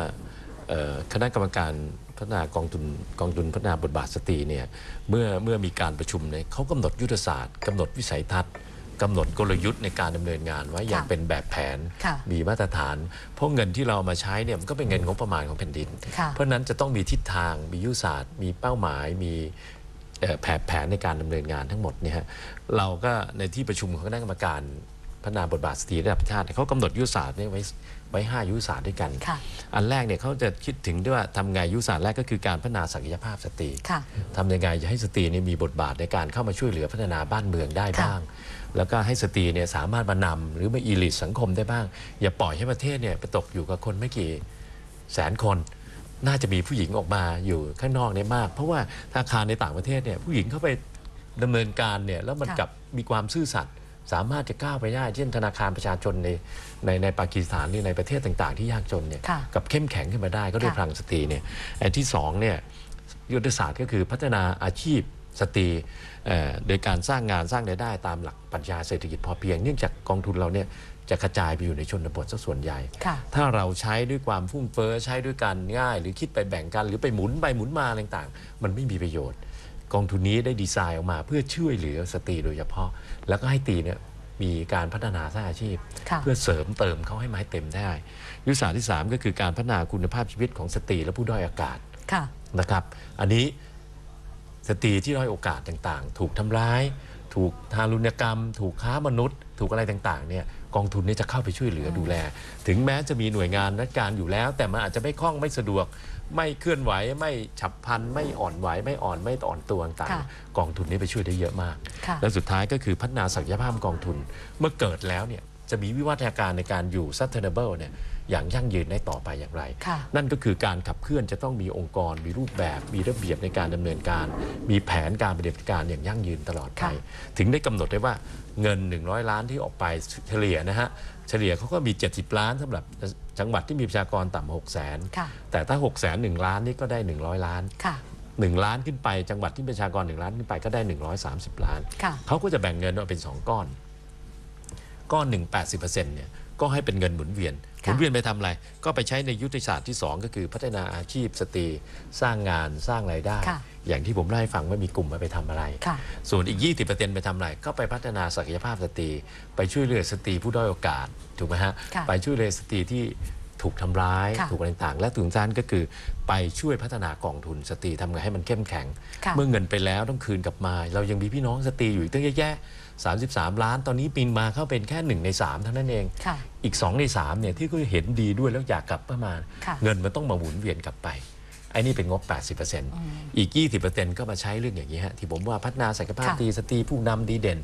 คณะกรรมการพัฒนากองทุนกองทุนพัฒนาบทบาทสตรีเนี่ยเมื่อเมื่อมีการประชุมเนี่ยเขากำหนดยุทธศาสตร์กำหนดวิสัยทัศน์กำหนดกลยุทธ์ในการดำเนินงานไว้อย่างเป็นแบบแผนมีมาตรฐานเพราะเงินที่เรามาใช้เนี่ยมันก็เป็นเงินงบประมาณของแผ่นดินเพราะนั้นจะต้องมีทิศทางมียุทธศาสตร์มีเป้าหมายมีแผนแผนในการดำเนินงานทั้งหมดเนี่ยเราก็ในที่ประชุมของคณะกรรมการพัฒนาบทบาทสตรีระดับชาติเขากำหนดยุทธศาสตร์เนี่ยไว้ไว้ห้ายุทธศาสตร์ด้วยกันอันแรกเนี่ยเขาจะคิดถึงด้วยว่าทำไงยุทธศาสตร์แรกก็คือการพัฒนาศักยภาพสตรีทำยังไงจะให้สตรีเนี่ยมีบทบาทในการเข้ามาช่วยเหลือพัฒนาบ้านเมืองได้บ้างแล้วก็ให้สตรีเนี่ยสามารถมานำหรือมาอีลิทสังคมได้บ้างอย่าปล่อยให้ประเทศเนี่ยไปตกอยู่กับคนไม่กี่แสนคนน่าจะมีผู้หญิงออกมาอยู่ข้างนอกเนี่ยมากเพราะว่าธนาคารในต่างประเทศเนี่ยผู้หญิงเข้าไปดำเนินการเนี่ยแล้วมันกับมีความซื่อสัตย์สามารถจะก้าวไปได้เช่นธนาคารประชาชนในในในปากีสถานหรือในประเทศต่างๆที่ยากจนเนี่ยกับเข้มแข็งขึ้นมาได้ก็ด้วยพลังสตรีเนี่ยอันที่สองเนี่ยยุทธศาสตร์ก็คือพัฒนาอาชีพสตรีโดยการสร้างงานสร้างรายได้ตามหลักปรัชญาเศรษฐกิจพอเพียงเนื่องจากกองทุนเราเนี่ยจะกระจายไปอยู่ในชนบทส่วนใหญ่ถ้าเราใช้ด้วยความฟุ่มเฟ้อใช้ด้วยการง่ายหรือคิดไปแบ่งกันหรือไปหมุนไปหมุนมาอะไรต่างๆมันไม่มีประโยชน์กองทุนนี้ได้ดีไซน์ออกมาเพื่อช่วยเหลือสตรีโดยเฉพาะแล้วก็ให้ตีเนี่ยมีการพัฒนาสร้างอาชีพเพื่อเสริมเติมเขาให้ไม้เต็มได้ยุทธศาสตร์ที่สามก็คือการพัฒนาคุณภาพชีวิตของสตรีและผู้ด้อยโอกาสนะครับอันนี้สตรีที่ด้อยโอกาสต่างๆถูกทำร้ายถูกทารุณกรรมถูกค้ามนุษย์ถูกอะไรต่างๆเนี่ย กองทุนนี้จะเข้าไปช่วยเหลือดูแลถึงแม้จะมีหน่วยงานราชการอยู่แล้วแต่มันอาจจะไม่คล่องไม่สะดวกไม่เคลื่อนไหวไม่ฉับพลันไม่อ่อนไหวไม่อ่อนไม่อ่อนตัวต่างๆกองทุนนี้ไปช่วยได้เยอะมากและสุดท้ายก็คือพัฒนาศักยภาพกองทุนเมื่อเกิดแล้วเนี่ยจะมีวิวัฒนาการในการอยู่ sustainable เนี่ยอย่างยั่งยืนได้ต่อไปอย่างไรนั่นก็คือการขับเคลื่อนจะต้องมีองค์กรมีรูปแบบมีระเบียบในการดำเนินการมีแผนการปฏิบัติการอย่างยั่งยืนตลอดไปถึงได้กำหนดได้ว่าเงินหนึ่งร้อยล้านที่ออกไปเฉลี่ยนะฮะเฉลี่ยเขาก็มีเจ็ดสิบล้านสำหรับจังหวัดที่มีประชากรต่ำหกแสนแต่ถ้าหกแสนหนึ่งล้านนี่ก็ได้หนึ่งร้อยล้านหนึ่งล้านขึ้นไปจังหวัดที่ประชากรหนึ่งล้านขึ้นไปก็ได้หนึ่งร้อยสามสิบล้านเขาก็จะแบ่งเงินออกเป็นสองก้อนก้อนหนึ่ง แปดสิบเปอร์เซ็นต์ เนี่ยก็ให้เป็นเงินหมุนเวียนหมุนเวียนไปทำอะไรก็ไปใช้ในยุทธศาสตร์ที่สองก็คือพัฒนาอาชีพสตรีสร้างงานสร้างรายได้อย่างที่ผมเล่าให้ฟังว่ามีกลุ่มไปทำอะไรส่วนอีก ยี่สิบเปอร์เซ็นต์ ไปทำอะไรก็ไปพัฒนาศักยภาพสตรีไปช่วยเหลือสตรีผู้ด้อยโอกาสถูกไหมฮะไปช่วยเหลือสตรีที่ถูกทำร้ายถูกอะไรต่างและถึงสั้นก็คือไปช่วยพัฒนากองทุนสตรีทำไงให้มันเข้มแข็งเมื่อเงินไปแล้วต้องคืนกลับมาเรายังมีพี่น้องสตรีอยู่อีกตั้งเยอะแยะสามสิบสามล้านตอนนี้ปีนมาเข้าเป็นแค่หนึ่งในสามเท่านั้นเองอีกสองในสามเนี่ยที่ก็เห็นดีด้วยแล้วอยากกลับมาเงินมันต้องมาหมุนเวียนกลับไปไอ้นี่เป็นงบ แปดสิบเปอร์เซ็นต์ อีก ยี่สิบเปอร์เซ็นต์ ก็มาใช้เรื่องอย่างนี้ฮะที่ผมว่าพัฒนาศักยภาพสตรีสตรีผู้นำดีเด่น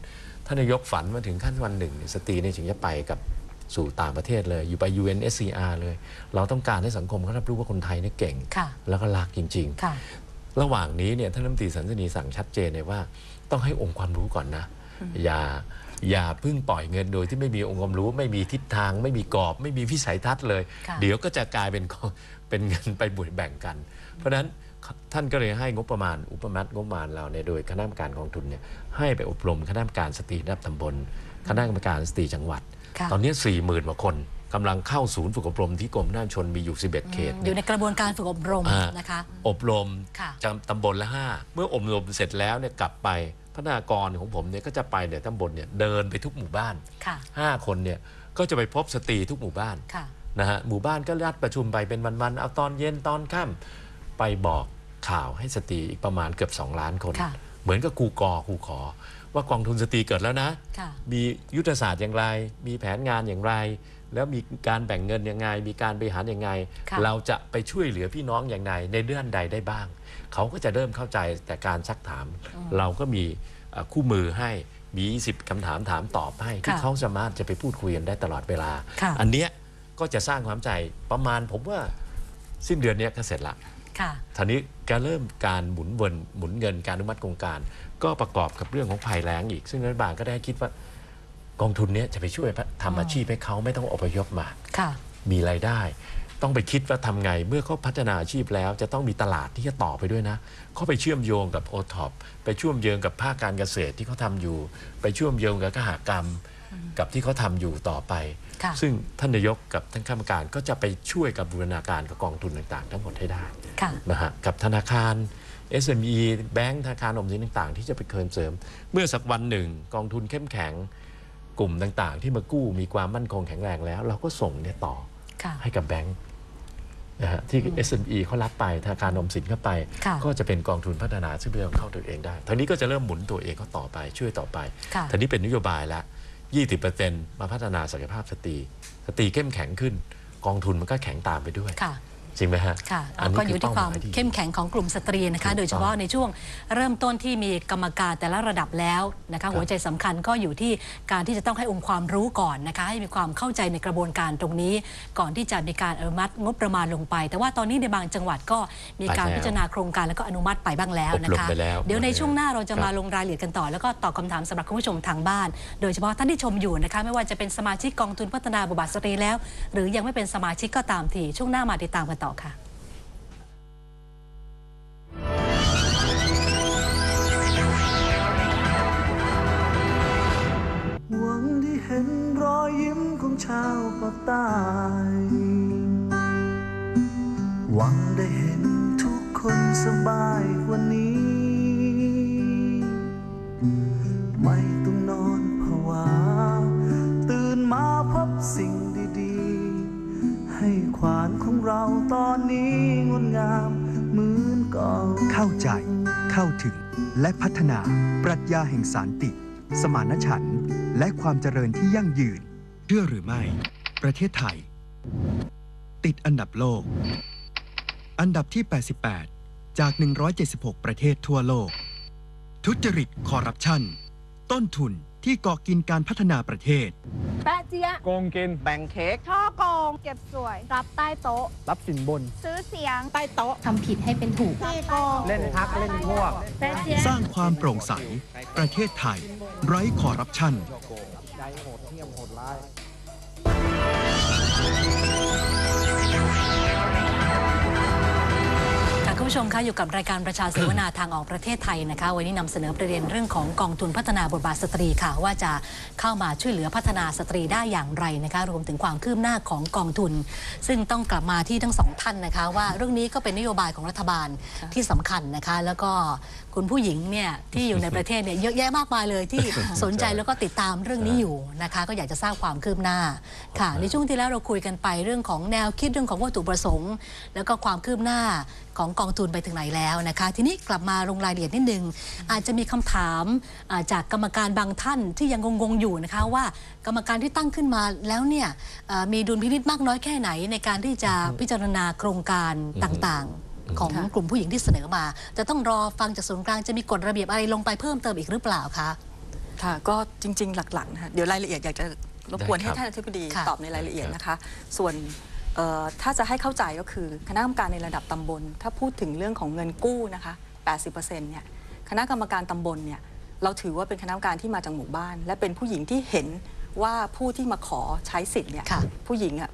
ท่านนายกฝันมาถึงขั้นวันหนึ่งสตรีเนี่ยถึงจะไปกับสู่ต่างประเทศเลยอยู่ไป ยู เอ็น เอส ซี อาร์ เลยเราต้องการให้สังคมเขารับรู้ว่าคนไทยนี่เก่งแล้วก็รักจริงๆระหว่างนี้เนี่ยท่านรัฐมนตรีสันตินีสั่งชัดเจนเลยว่าต้องให้องค์ความรู้ก่อนนะอย่าอย่าเพิ่งปล่อยเงินโดยที่ไม่มีองค์ความรู้ไม่มีทิศทางไม่มีกรอบไม่มีวิสัยทัศน์เลยเดี๋ยวก็จะกลายเป็นเป็นเงินไปบุญแบ่งกันเพราะฉะนั้นท่านก็เลยให้งบประมาณอุปมาตงบประมาณเราเนี่ยโดยคณะกรรมการกองทุนเนี่ยให้ไปอบรมคณะกรรมการสตรีระดับตำบลคณะกรรมการสตรีจังหวัดตอนนี้ สี่หมื่น กว่าคนกำลังเข้าศูนย์ฝึกอบรมที่กรมด้านชนมีอยู่สิบเอ็ดเขตอยู่ในกระบวนการฝึกอบรมนะคะอบรมตำบลละห้าเมื่ออบรมเสร็จแล้วเนี่ยกลับไปพัฒนากรของผมเนี่ยก็จะไปเนี่ยตำบลเนี่ยเดินไปทุกหมู่บ้านห้าคนเนี่ยก็จะไปพบสตรีทุกหมู่บ้านนะฮะหมู่บ้านก็รัดประชุมไปเป็นวันๆเอาตอนเย็นตอนค่ำไปบอกข่าวให้สตรีอีกประมาณเกือบสองล้านคนเหมือนกับครูกอครูขอว่ากองทุนสตรีเกิดแล้วนะมียุทธศาสตร์อย่างไรมีแผนงานอย่างไรแล้วมีการแบ่งเงินยังไงมีการบริหารยังไงเราจะไปช่วยเหลือพี่น้องอย่างไรในเรื่องใดได้บ้างเขาก็จะเริ่มเข้าใจแต่การซักถามเราก็มีคู่มือให้มีสิบคำถามถามตอบให้ที่เขาสามารถจะไปพูดคุยกันได้ตลอดเวลาอันเนี้ยก็จะสร้างความใจประมาณผมว่าสิ้นเดือนนี้ก็เสร็จละทีนี้การเริ่มการหมุนเงินหมุนเงินการอนุมัติโครงการก็ประกอบกับเรื่องของภัยแล้งอีกซึ่งรัฐบาลก็ได้คิดว่ากองทุนนี้จะไปช่วยทำอาชีพให้เขาไม่ต้องอพยพมามีรายได้ต้องไปคิดว่าทำไงเมื่อเขาพัฒนาอาชีพแล้วจะต้องมีตลาดที่จะต่อไปด้วยนะเขาไปเชื่อมโยงกับโอท็อปไปเชื่อมโยงกับภาคการเกษตรที่เขาทำอยู่ไปเชื่อมโยงกับกหกรรมกับที่เขาทำอยู่ต่อไปซึ่งท่านนายกกับท่านข้าราชการก็จะไปช่วยกับบูรณาการกับกองทุนต่างๆทั้งหมดให้ได้นะฮะกับธนาคาร เอส เอ็ม อี แบงก์ธนาคารออมสินต่างๆที่จะไปเคิร์นเสริมเมื่อสักวันหนึ่งกองทุนเข้มแข็งกลุ่มต่างๆที่มากู้มีความมั่นคงแข็งแรงแล้วเราก็ส่งเนี่ยต่อให้กับแบงก์นะฮะที่ เอส เอ็ม อี เขารับไปธนาคารออมสินเข้าไปก็จะเป็นกองทุนพัฒนาซึ่งเราเข้าตัวเองได้ทั้งนี้ก็จะเริ่มหมุนตัวเองก็ต่อไปช่วยต่อไปทั้งนี้เป็นนโยบายละยี่สิบเปอร์เซ็นต์ มาพัฒนาศักยภาพสตรีสตรีเข้มแข็งขึ้นกองทุนมันก็แข็งตามไปด้วยจริงไหมฮะอันนี้อยู่ที่ความเข้มแข็งของกลุ่มสตรีนะคะโดยเฉพาะในช่วงเริ่มต้นที่มีกรรมการแต่ละระดับแล้วนะคะหัวใจสำคัญก็อยู่ที่การที่จะต้องให้องค์ความรู้ก่อนนะคะให้มีความเข้าใจในกระบวนการตรงนี้ก่อนที่จะมีการอนุมัติงบประมาณลงไปแต่ว่าตอนนี้ในบางจังหวัดก็มีการพิจารณาโครงการแล้วก็อนุมัติไปบ้างแล้วนะคะเดี๋ยวในช่วงหน้าเราจะมาลงรายละเอียดกันต่อแล้วก็ตอบคาถามสำหรับคุณผู้ชมทางบ้านโดยเฉพาะท่านที่ชมอยู่นะคะไม่ว่าจะเป็นสมาชิกกองทุนพัฒนาบทบาทสตรีแล้วหรือยังไม่เป็นสมาชิกก็ตามทีช่วงหน้ามาติดตามกันต่อค่ะหวังที่เห็นรอยยิ้มของชาวปากใต้หวังได้เห็นทุกคนสบายวันนี้ไม่ต้องนอนผวาตื่นมาพบสิ่งดีๆให้ขวานของเราตอนนี้งดงามเหมือนก่อนเข้าใจเข้าถึงและพัฒนาปรัชญาแห่งสันติสมานฉันท์และความเจริญที่ยั่งยืน เชื่อหรือไม่ประเทศไทยติดอันดับโลกอันดับที่แปดสิบแปดจากหนึ่งร้อยเจ็ดสิบหกประเทศทั่วโลกทุจริตคอร์รัปชันต้นทุนที่ก่อกินการพัฒนาประเทศแปะเจี๊ยะโกงกินแบ่งเค้กช่อโกงเก็บสวยรับใต้โต๊ะรับสินบนซื้อเสียงใต้โต๊ะทำผิดให้เป็นถูกเล่นทักเล่นพวกสร้างความโปร่งใสประเทศไทยไร้คอร์รัปชันคุณผู้ชมคะอยู่กับรายการประชาเสวนาทางออกประเทศไทยนะคะวันนี้นำเสนอประเด็นเรื่องของกองทุนพัฒนาบทบาทสตรีค่ะว่าจะเข้ามาช่วยเหลือพัฒนาสตรีได้อย่างไรนะคะรวมถึงความคืบหน้าของกองทุนซึ่งต้องกลับมาที่ทั้งสองท่านนะคะว่าเรื่องนี้ก็เป็นนโยบายของรัฐบาลที่สำคัญนะคะแล้วก็คุณผู้หญิงเนี่ยที่อยู่ในประเทศเนี่ยเยอะแยะมากมายเลยที่สนใจแล้วก็ติดตามเรื่องนี้อยู่นะคะก็อยากจะทราบความคืบหน้าค่ะในช่วงที่แล้วเราคุยกันไปเรื่องของแนวคิดเรื่องของวัตถุประสงค์แล้วก็ความคืบหน้าของกองทุนไปถึงไหนแล้วนะคะทีนี้กลับมาลงรายละเอียดนิดนึงอาจจะมีคำถามจากกรรมการบางท่านที่ยังงงๆอยู่นะคะว่ากรรมการที่ตั้งขึ้นมาแล้วเนี่ยมีดุลพินิจมากน้อยแค่ไหนในการที่จะพิจารณาโครงการต่างๆของกลุ่มผู้หญิงที่เสนอมาจะต้องรอฟังจากส่วนกลางจะมีกฎระเบียบอะไรลงไปเพิ่มเติมอีกหรือเปล่าคะค่ะก็จริงๆหลักๆนะคะเดี๋ยวรายละเอียดอยากจะรบกวนให้ท่านอธิบดีตอบในรายละเอียดนะคะส่วนถ้าจะให้เข้าใจก็คือคณะกรรมการในระดับตำบลถ้าพูดถึงเรื่องของเงินกู้นะคะ แปดสิบเปอร์เซ็นต์ เนี่ยคณะกรรมการตำบลเนี่ยเราถือว่าเป็นคณะกรรมการที่มาจากหมู่บ้านและเป็นผู้หญิงที่เห็นว่าผู้ที่มาขอใช้สิทธิ์เนี่ยผู้หญิงอ่ะ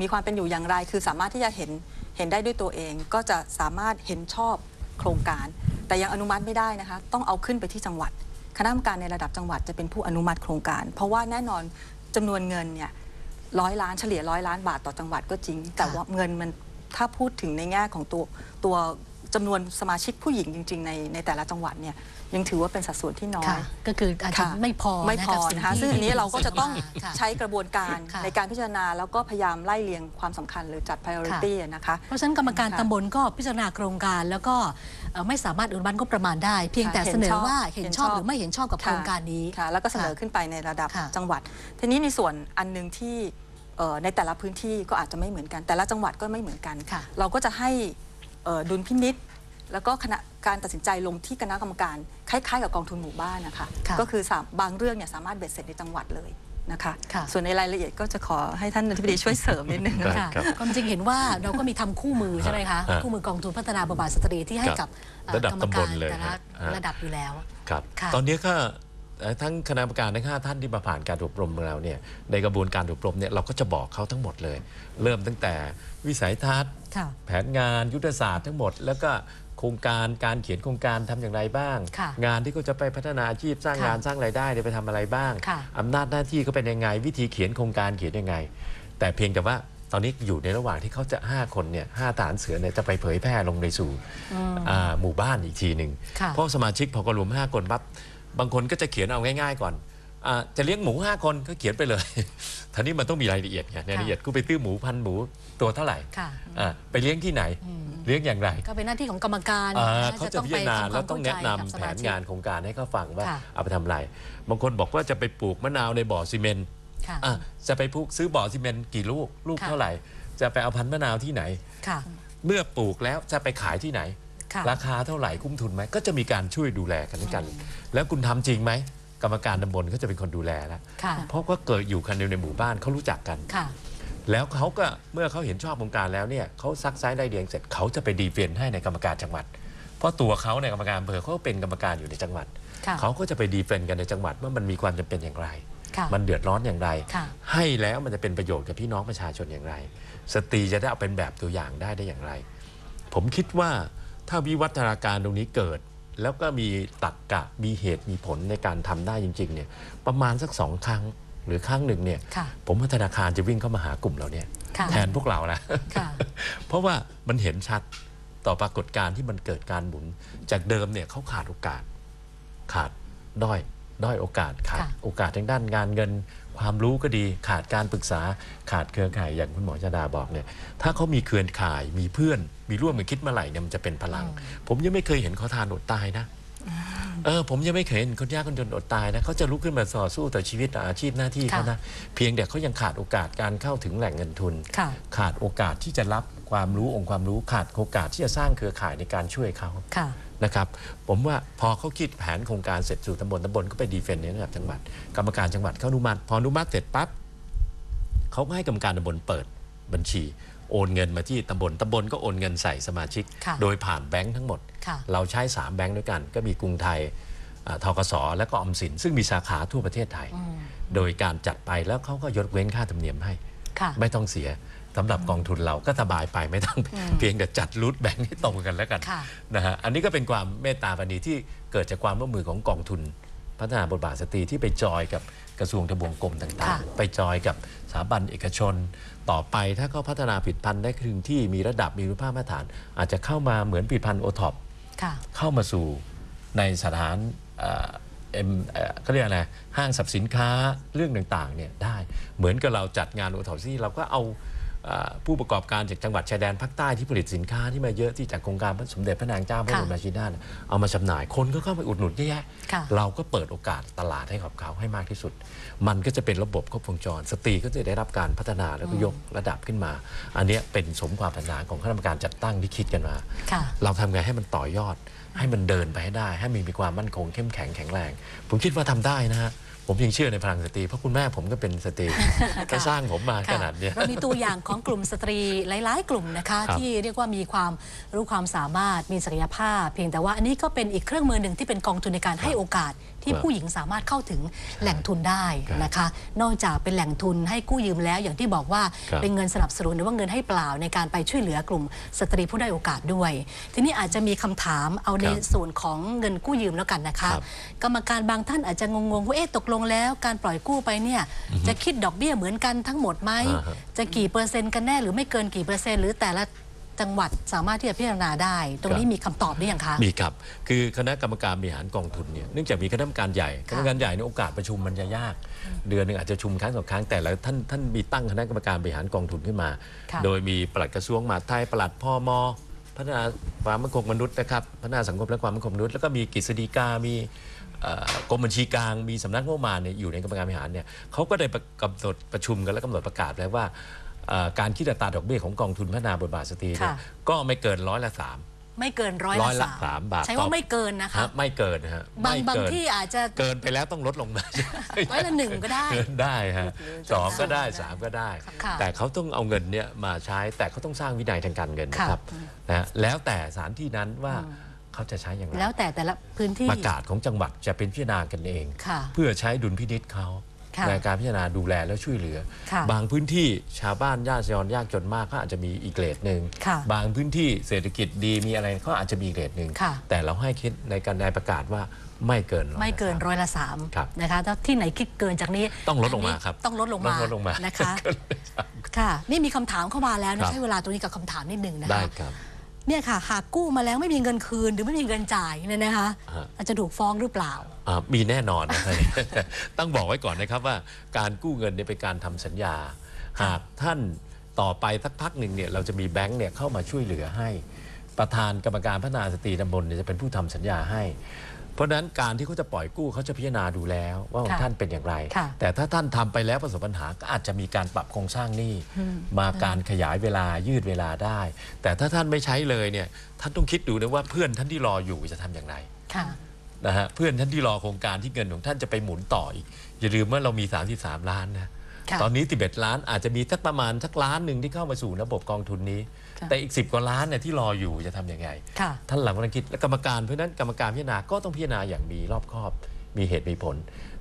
มีความเป็นอยู่อย่างไรคือสามารถที่จะเห็นเห็นได้ด้วยตัวเองก็จะสามารถเห็นชอบโครงการแต่ยังอนุมัติไม่ได้นะคะต้องเอาขึ้นไปที่จังหวัดคณะกรรมการในระดับจังหวัดจะเป็นผู้อนุมัติโครงการเพราะว่าแน่นอนจำนวนเงินเนี่ยร้อยล้านเฉลี่ยร้อยล้านบาทต่อจังหวัดก็จริงแต่ว่าเงินมันถ้าพูดถึงในแง่ของตัวตัวจำนวนสมาชิกผู้หญิงจริงๆในในแต่ละจังหวัดเนี่ยยังถือว่าเป็นสัดส่วนที่น้อยก็คืออาจจะไม่พอไม่พอนะคะซึ่งอันนี้เราก็จะต้องใช้กระบวนการในการพิจารณาแล้วก็พยายามไล่เรียงความสำคัญหรือจัด priority นะคะเพราะฉะนั้นกรรมการตำบลก็พิจารณาโครงการแล้วก็ไม่สามารถอนุมัติก็ประมาณได้เพียงแต่เสนอว่าเห็นชอบหรือไม่เห็นชอบกับโครงการนี้ค่ะแล้วก็เสนอขึ้นไปในระดับจังหวัดทีนี้ในส่วนอันนึงที่ในแต่ละพื้นที่ก็อาจจะไม่เหมือนกันแต่ละจังหวัดก็ไม่เหมือนกันเราก็จะให้ดุลพินิจแล้วก็คณะการตัดสินใจลงที่คณะกรรมการคล้ายๆกับกองทุนหมู่บ้านนะคะก็คือบางเรื่องเนี่ยสามารถเบ็ดเสร็จในจังหวัดเลยนะคะส่วนในรายละเอียดก็จะขอให้ท่านอธิบดีช่วยเสริมนิดนึงค่ะความจริงเห็นว่าเราก็มีทำคู่มือใช่ไหมคะคู่มือกองทุนพัฒนาบทบาทสตรีที่ให้กับระดับตำบลเลยระดับอยู่แล้วครับตอนนี้ก็ทั้งคณะกรรมการทั้งห้าท่านที่มาผ่านการอบรมเราเนี่ยในกระบวนการอบรมเนี่ยเราก็จะบอกเขาทั้งหมดเลยเริ่มตั้งแต่วิสัยทัศน์แผนงานยุทธศาสตร์ทั้งหมดแล้วก็โครงการการเขียนโครงการทำอย่างไรบ้างงานที่เขาจะไปพัฒนาอาชีพสร้างงานสร้างรายได้ไปทำอะไรบ้างอำนาจหน้าที่เขาเป็นยังไงวิธีเขียนโครงการเขียนยังไงแต่เพียงแต่ว่าตอนนี้อยู่ในระหว่างที่เขาจะห้าคนเนี่ยห้าฐานเสือเนี่ยจะไปเผยแพร่ลงในสู่หมู่บ้านอีกทีหนึ่งเพราะสมาชิกพอกรวมห้าคนปั๊บบางคนก็จะเขียนเอาง่ายๆก่อนจะเลี้ยงหมูห้าคนก็เขียนไปเลยท่านี้มันต้องมีรายละเอียดไงรายละเอียดกูไปซื้อหมูพันหมูตัวเท่าไหร่ไปเลี้ยงที่ไหนเลี้ยงอย่างไรก็เป็นหน้าที่ของกรรมการเขาจะพิจารณาแล้วต้องแนะนำแผนงานโครงการให้เขาฟังว่าเอาไปทำอะไรบางคนบอกว่าจะไปปลูกมะนาวในบ่อซีเมนต์จะไปปลูกซื้อบ่อซีเมนต์กี่ลูกลูกเท่าไหร่จะไปเอาพันธุ์มะนาวที่ไหนเมื่อปลูกแล้วจะไปขายที่ไหนราคาเท่าไหร่คุ้มทุนไหมก็จะมีการช่วยดูแลกันด้วยกันแล้วคุณทำจริงไหมกรรมการตำบลก็จะเป็นคนดูแลแล้วเพราะก็เกิดอยู่กันเดียวในหมู่บ้านเขารู้จักกันแล้วเขาก็เมื่อเขาเห็นชอบโครงการแล้วเนี่ยเขาซักไซ้ได้เดียงเสร็จเขาจะไปดีเฟนให้ในกรรมการจังหวัดเพราะตัวเขาในกรรมการอำเภอเขาเป็นกรรมการอยู่ในจังหวัดเขาก็จะไปดีเฟนกันในจังหวัดว่ามันมีความจำเป็นอย่างไรมันเดือดร้อนอย่างไรให้แล้วมันจะเป็นประโยชน์กับพี่น้องประชาชนอย่างไรสตรีจะได้เอาเป็นแบบตัวอย่างได้ได้อย่างไรผมคิดว่าถ้าวิวัฒนาการตรงนี้เกิดแล้วก็มีตรรกะมีเหตุมีผลในการทำได้จริงๆเนี่ยประมาณสักสองครั้งหรือครั้งหนึ่งเนี่ยผมว่าธนาคารจะวิ่งเข้ามาหากลุ่มเราเนี่ยแทนพวกเรานะเพราะว่ามันเห็นชัดต่อปรากฏการณ์ที่มันเกิดการหมุนจากเดิมเนี่ยเขาขาดโอกาสขาดด้อยด้อยโอกาสขาดโอกาสทางด้านงานเงินความรู้ก็ดีขาดการปรึกษาขาดเครือข่ายอย่างคุณหมอชฎาบอกเนี่ยถ้าเขามีเครือข่ายมีเพื่อนมีร่วมกันคิดเมื่อไหร่เนี่ยมันจะเป็นพลังผมยังไม่เคยเห็นเขาทานอดตายนะ เออผมยังไม่เคยเห็นคนยากคนจนอดตายนะเขาจะลุกขึ้นมาต่อสู้ต่อชีวิตต่ออาชีพหน้าที่เขานะเพียงแต่เขายังขาดโอกาสการเข้าถึงแหล่งเงินทุนขาดโอกาสที่จะรับความรู้องค์ความรู้ขาดโอกาสที่จะสร้างเครือข่ายในการช่วยเขานะครับผมว่าพอเขาคิดแผนโครงการเสร็จสู่ตำบลตำบลก็ไปดีเฟนในระดับจังหวัดกรรมการจังหวัดเขาอนุมัติพออนุมัติเสร็จปั๊บเขาให้กรรมการตำบลเปิดบัญชีโอนเงินมาที่ตำบลตำบลก็โอนเงินใส่สมาชิกโดยผ่านแบงค์ทั้งหมดเราใช้สามแบงค์ด้วยกันก็มีกรุงไทยธกสและก็ออมสินซึ่งมีสาขาทั่วประเทศไทยโดยการจัดไปแล้วเขาก็ยกเว้นค่าธรรมเนียมให้ไม่ต้องเสียสำหรับกองทุนเราก็สบายไปไม่ต้องเพียงแต่จัดรูทแบงค์ให้ตรงกันแล้วกันนะฮะอันนี้ก็เป็นความเมตตาปณีที่เกิดจากความร่วมมือของกองทุนพัฒนาบทบาทสตรีที่ไปจอยกับกระทรวงทบวงกรมต่างๆไปจอยกับสถาบันเอกชนต่อไปถ้าเขาพัฒนาผลิตภัณฑ์ได้ถึงที่มีระดับมีคุณภาพมาตรฐานอาจจะเข้ามาเหมือนผลิตภัณฑ์โอท็อปเข้ามาสู่ในสถานเอ็มก็เรียกอะไรห้างสรรพสินค้าเรื่องต่างๆเนี่ยได้เหมือนกับเราจัดงานโอท็อปที่เราก็เอาผู้ประกอบการจากจังหวัดชายแดนภาคใต้ที่ผลิตสินค้าที่มาเยอะที่จากโครงการสมเด็จพระนางเจ้าพระบรมราชินีนาถเอามาจำหน่ายคนก็เข้าไปอุดหนุนเยอะๆเราก็เปิดโอกาสตลาดให้กับเขาให้มากที่สุดมันก็จะเป็นระบบครบวงจรสตรีก็จะได้รับการพัฒนาแล้วก็ยกระดับขึ้นมาอันนี้เป็นสมความปรารถนาของคณะกรรมการจัดตั้งที่คิดกันมาเราทำไงให้มันต่อยอดให้มันเดินไปให้ได้ให้มีความมั่นคงเข้มแข็งแข็งแรงผมคิดว่าทำได้นะฮะผมยังเชื่อในพลังสตรีเพราะคุณแม่ผมก็เป็นสตรีก็สร้างผมมาขนาดนี้เรามีตัวอย่างของกลุ่มสตรีหลายๆกลุ่มนะคะที่เรียกว่ามีความรู้ความสามารถมีศักยภาพเพียงแต่ว่าอันนี้ก็เป็นอีกเครื่องมือหนึ่งที่เป็นกองทุนในการให้โอกาสที่ผู้หญิงสามารถเข้าถึงแหล่งทุนได้นะคะนอกจากเป็นแหล่งทุนให้กู้ยืมแล้วอย่างที่บอกว่าเป็นเงินสนับสนุนหรือว่าเงินให้เปล่าในการไปช่วยเหลือกลุ่มสตรีผู้ได้โอกาสด้วยทีนี้อาจจะมีคำถามเอาในส่วนของเงินกู้ยืมแล้วกันนะคะกรรมการบางท่านอาจจะงงๆว่าเอ๊ะตกลงแล้วการปล่อยกู้ไปเนี่ยจะคิดดอกเบี้ยเหมือนกันทั้งหมดไหมจะกี่เปอร์เซ็นต์กันแน่หรือไม่เกินกี่เปอร์เซ็นต์หรือแต่ละจังหวัดสามารถที่จะพิจารณาได้ตรงนี้มีคำตอบหรือยังคะมีครับคือคณะกรรมการบริหารกองทุนเนี่ยเนื่องจากมีคณะกรรมการใหญ่คณะกรรมการใหญ่ในโอกาสประชุมมันจะยากเดือนหนึ่งอาจจะชุมครั้งสองครั้งแต่ละท่านท่านมีตั้งคณะกรรมการบริหารกองทุนขึ้นมาโดยมีปลัดกระทรวงมหาดไทยปลัดพม.พัฒนาความมั่นคงมนุษย์นะครับพัฒนาสังคมและความมั่นคงมนุษย์แล้วก็มีกฤษฎีกามีกรมบัญชีกลางมีสำนักงบประมาณอยู่ในกรรมการบริหารเนี่ยเขาก็ได้กำหนดประชุมกันและกำหนดประกาศแล้วว่าการคิดอัตราดอกเบี้ยของกองทุนพัฒนาบทบาทสตรีเนี่ยก็ไม่เกินร้อยละสามไม่เกินร้อยละสามบาทใช่ว่าไม่เกินนะคะไม่เกินฮะบางบางที่อาจจะเกินไปแล้วต้องลดลงมาร้อยละหนึ่งก็ได้เกินได้ฮะสองก็ได้สามก็ได้แต่เขาต้องเอาเงินเนี่ยมาใช้แต่เขาต้องสร้างวินัยทางการเงินนะครับนะแล้วแต่สถานที่นั้นว่าเขาจะใช้อย่างไรแล้วแต่แต่ละพื้นที่ประกาศของจังหวัดจะเป็นพิจารณากันเองเพื่อใช้ดุลพินิจเขาในการพิจารณาดูแลและช่วยเหลือบางพื้นที่ชาวบ้านยากจนยากจนมากก็อาจจะมีอีกเกรดหนึ่งบางพื้นที่เศรษฐกิจดีมีอะไรก็อาจจะมีเกรดหนึ่งแต่เราให้คิดในการในประกาศว่าไม่เกินไม่เกินร้อยละสามนะคะที่ไหนคิดเกินจากนี้ต้องลดลงมาครับต้องลดลงมานะคะค่ะนี่มีคำถามเข้ามาแล้วใช้เวลาตรงนี้กับคำถามนิดหนึ่งนะคะเนี่ยค่ะหากกู้มาแล้วไม่มีเงินคืนหรือไม่มีเงินจ่ายเนี่ยนะคะอาจจะถูกฟ้องหรือเปล่ามีแน่นอนนะครับต้องบอกไว้ก่อนนะครับว่าการกู้เงินเนี่ยเป็นการทำสัญญาหากท่านต่อไปสักพักหนึ่งเนี่ยเราจะมีแบงค์เนี่ยเข้ามาช่วยเหลือให้ประธานกรรมการพัฒนาสตรีตำบลเนี่ยจะเป็นผู้ทำสัญญาให้เพราะฉะนั้นการที่เขาจะปล่อยกู้เขาจะพิจารณาดูแล้วว่าของท่านเป็นอย่างไรแต่ถ้าท่านทำไปแล้วประสบปัญหาก็อาจจะมีการปรับโครงสร้างหนี้มาการขยายเวลายืดเวลาได้แต่ถ้าท่านไม่ใช้เลยเนี่ยท่านต้องคิดดูนะว่าเพื่อนท่านที่รออยู่จะทำอย่างไรนะฮะเพื่อนท่านที่รอโครงการที่เงินของท่านจะไปหมุนต่ออีกอย่าลืมว่าเรามีสามสิบสามล้านนะตอนนี้สิบเอ็ดล้านอาจจะมีสักประมาณสักล้านหนึ่งที่เข้ามาสู่ระบบกองทุนนี้แต่อีกสิบกว่าล้านเนี่ยที่รออยู่จะทำยังไงท่านหลังวันคิดและกรรมการเพราะนั้นกรรมการพิจารณาก็ต้องพิจารณาอย่างมีรอบคอบมีเหตุมีผล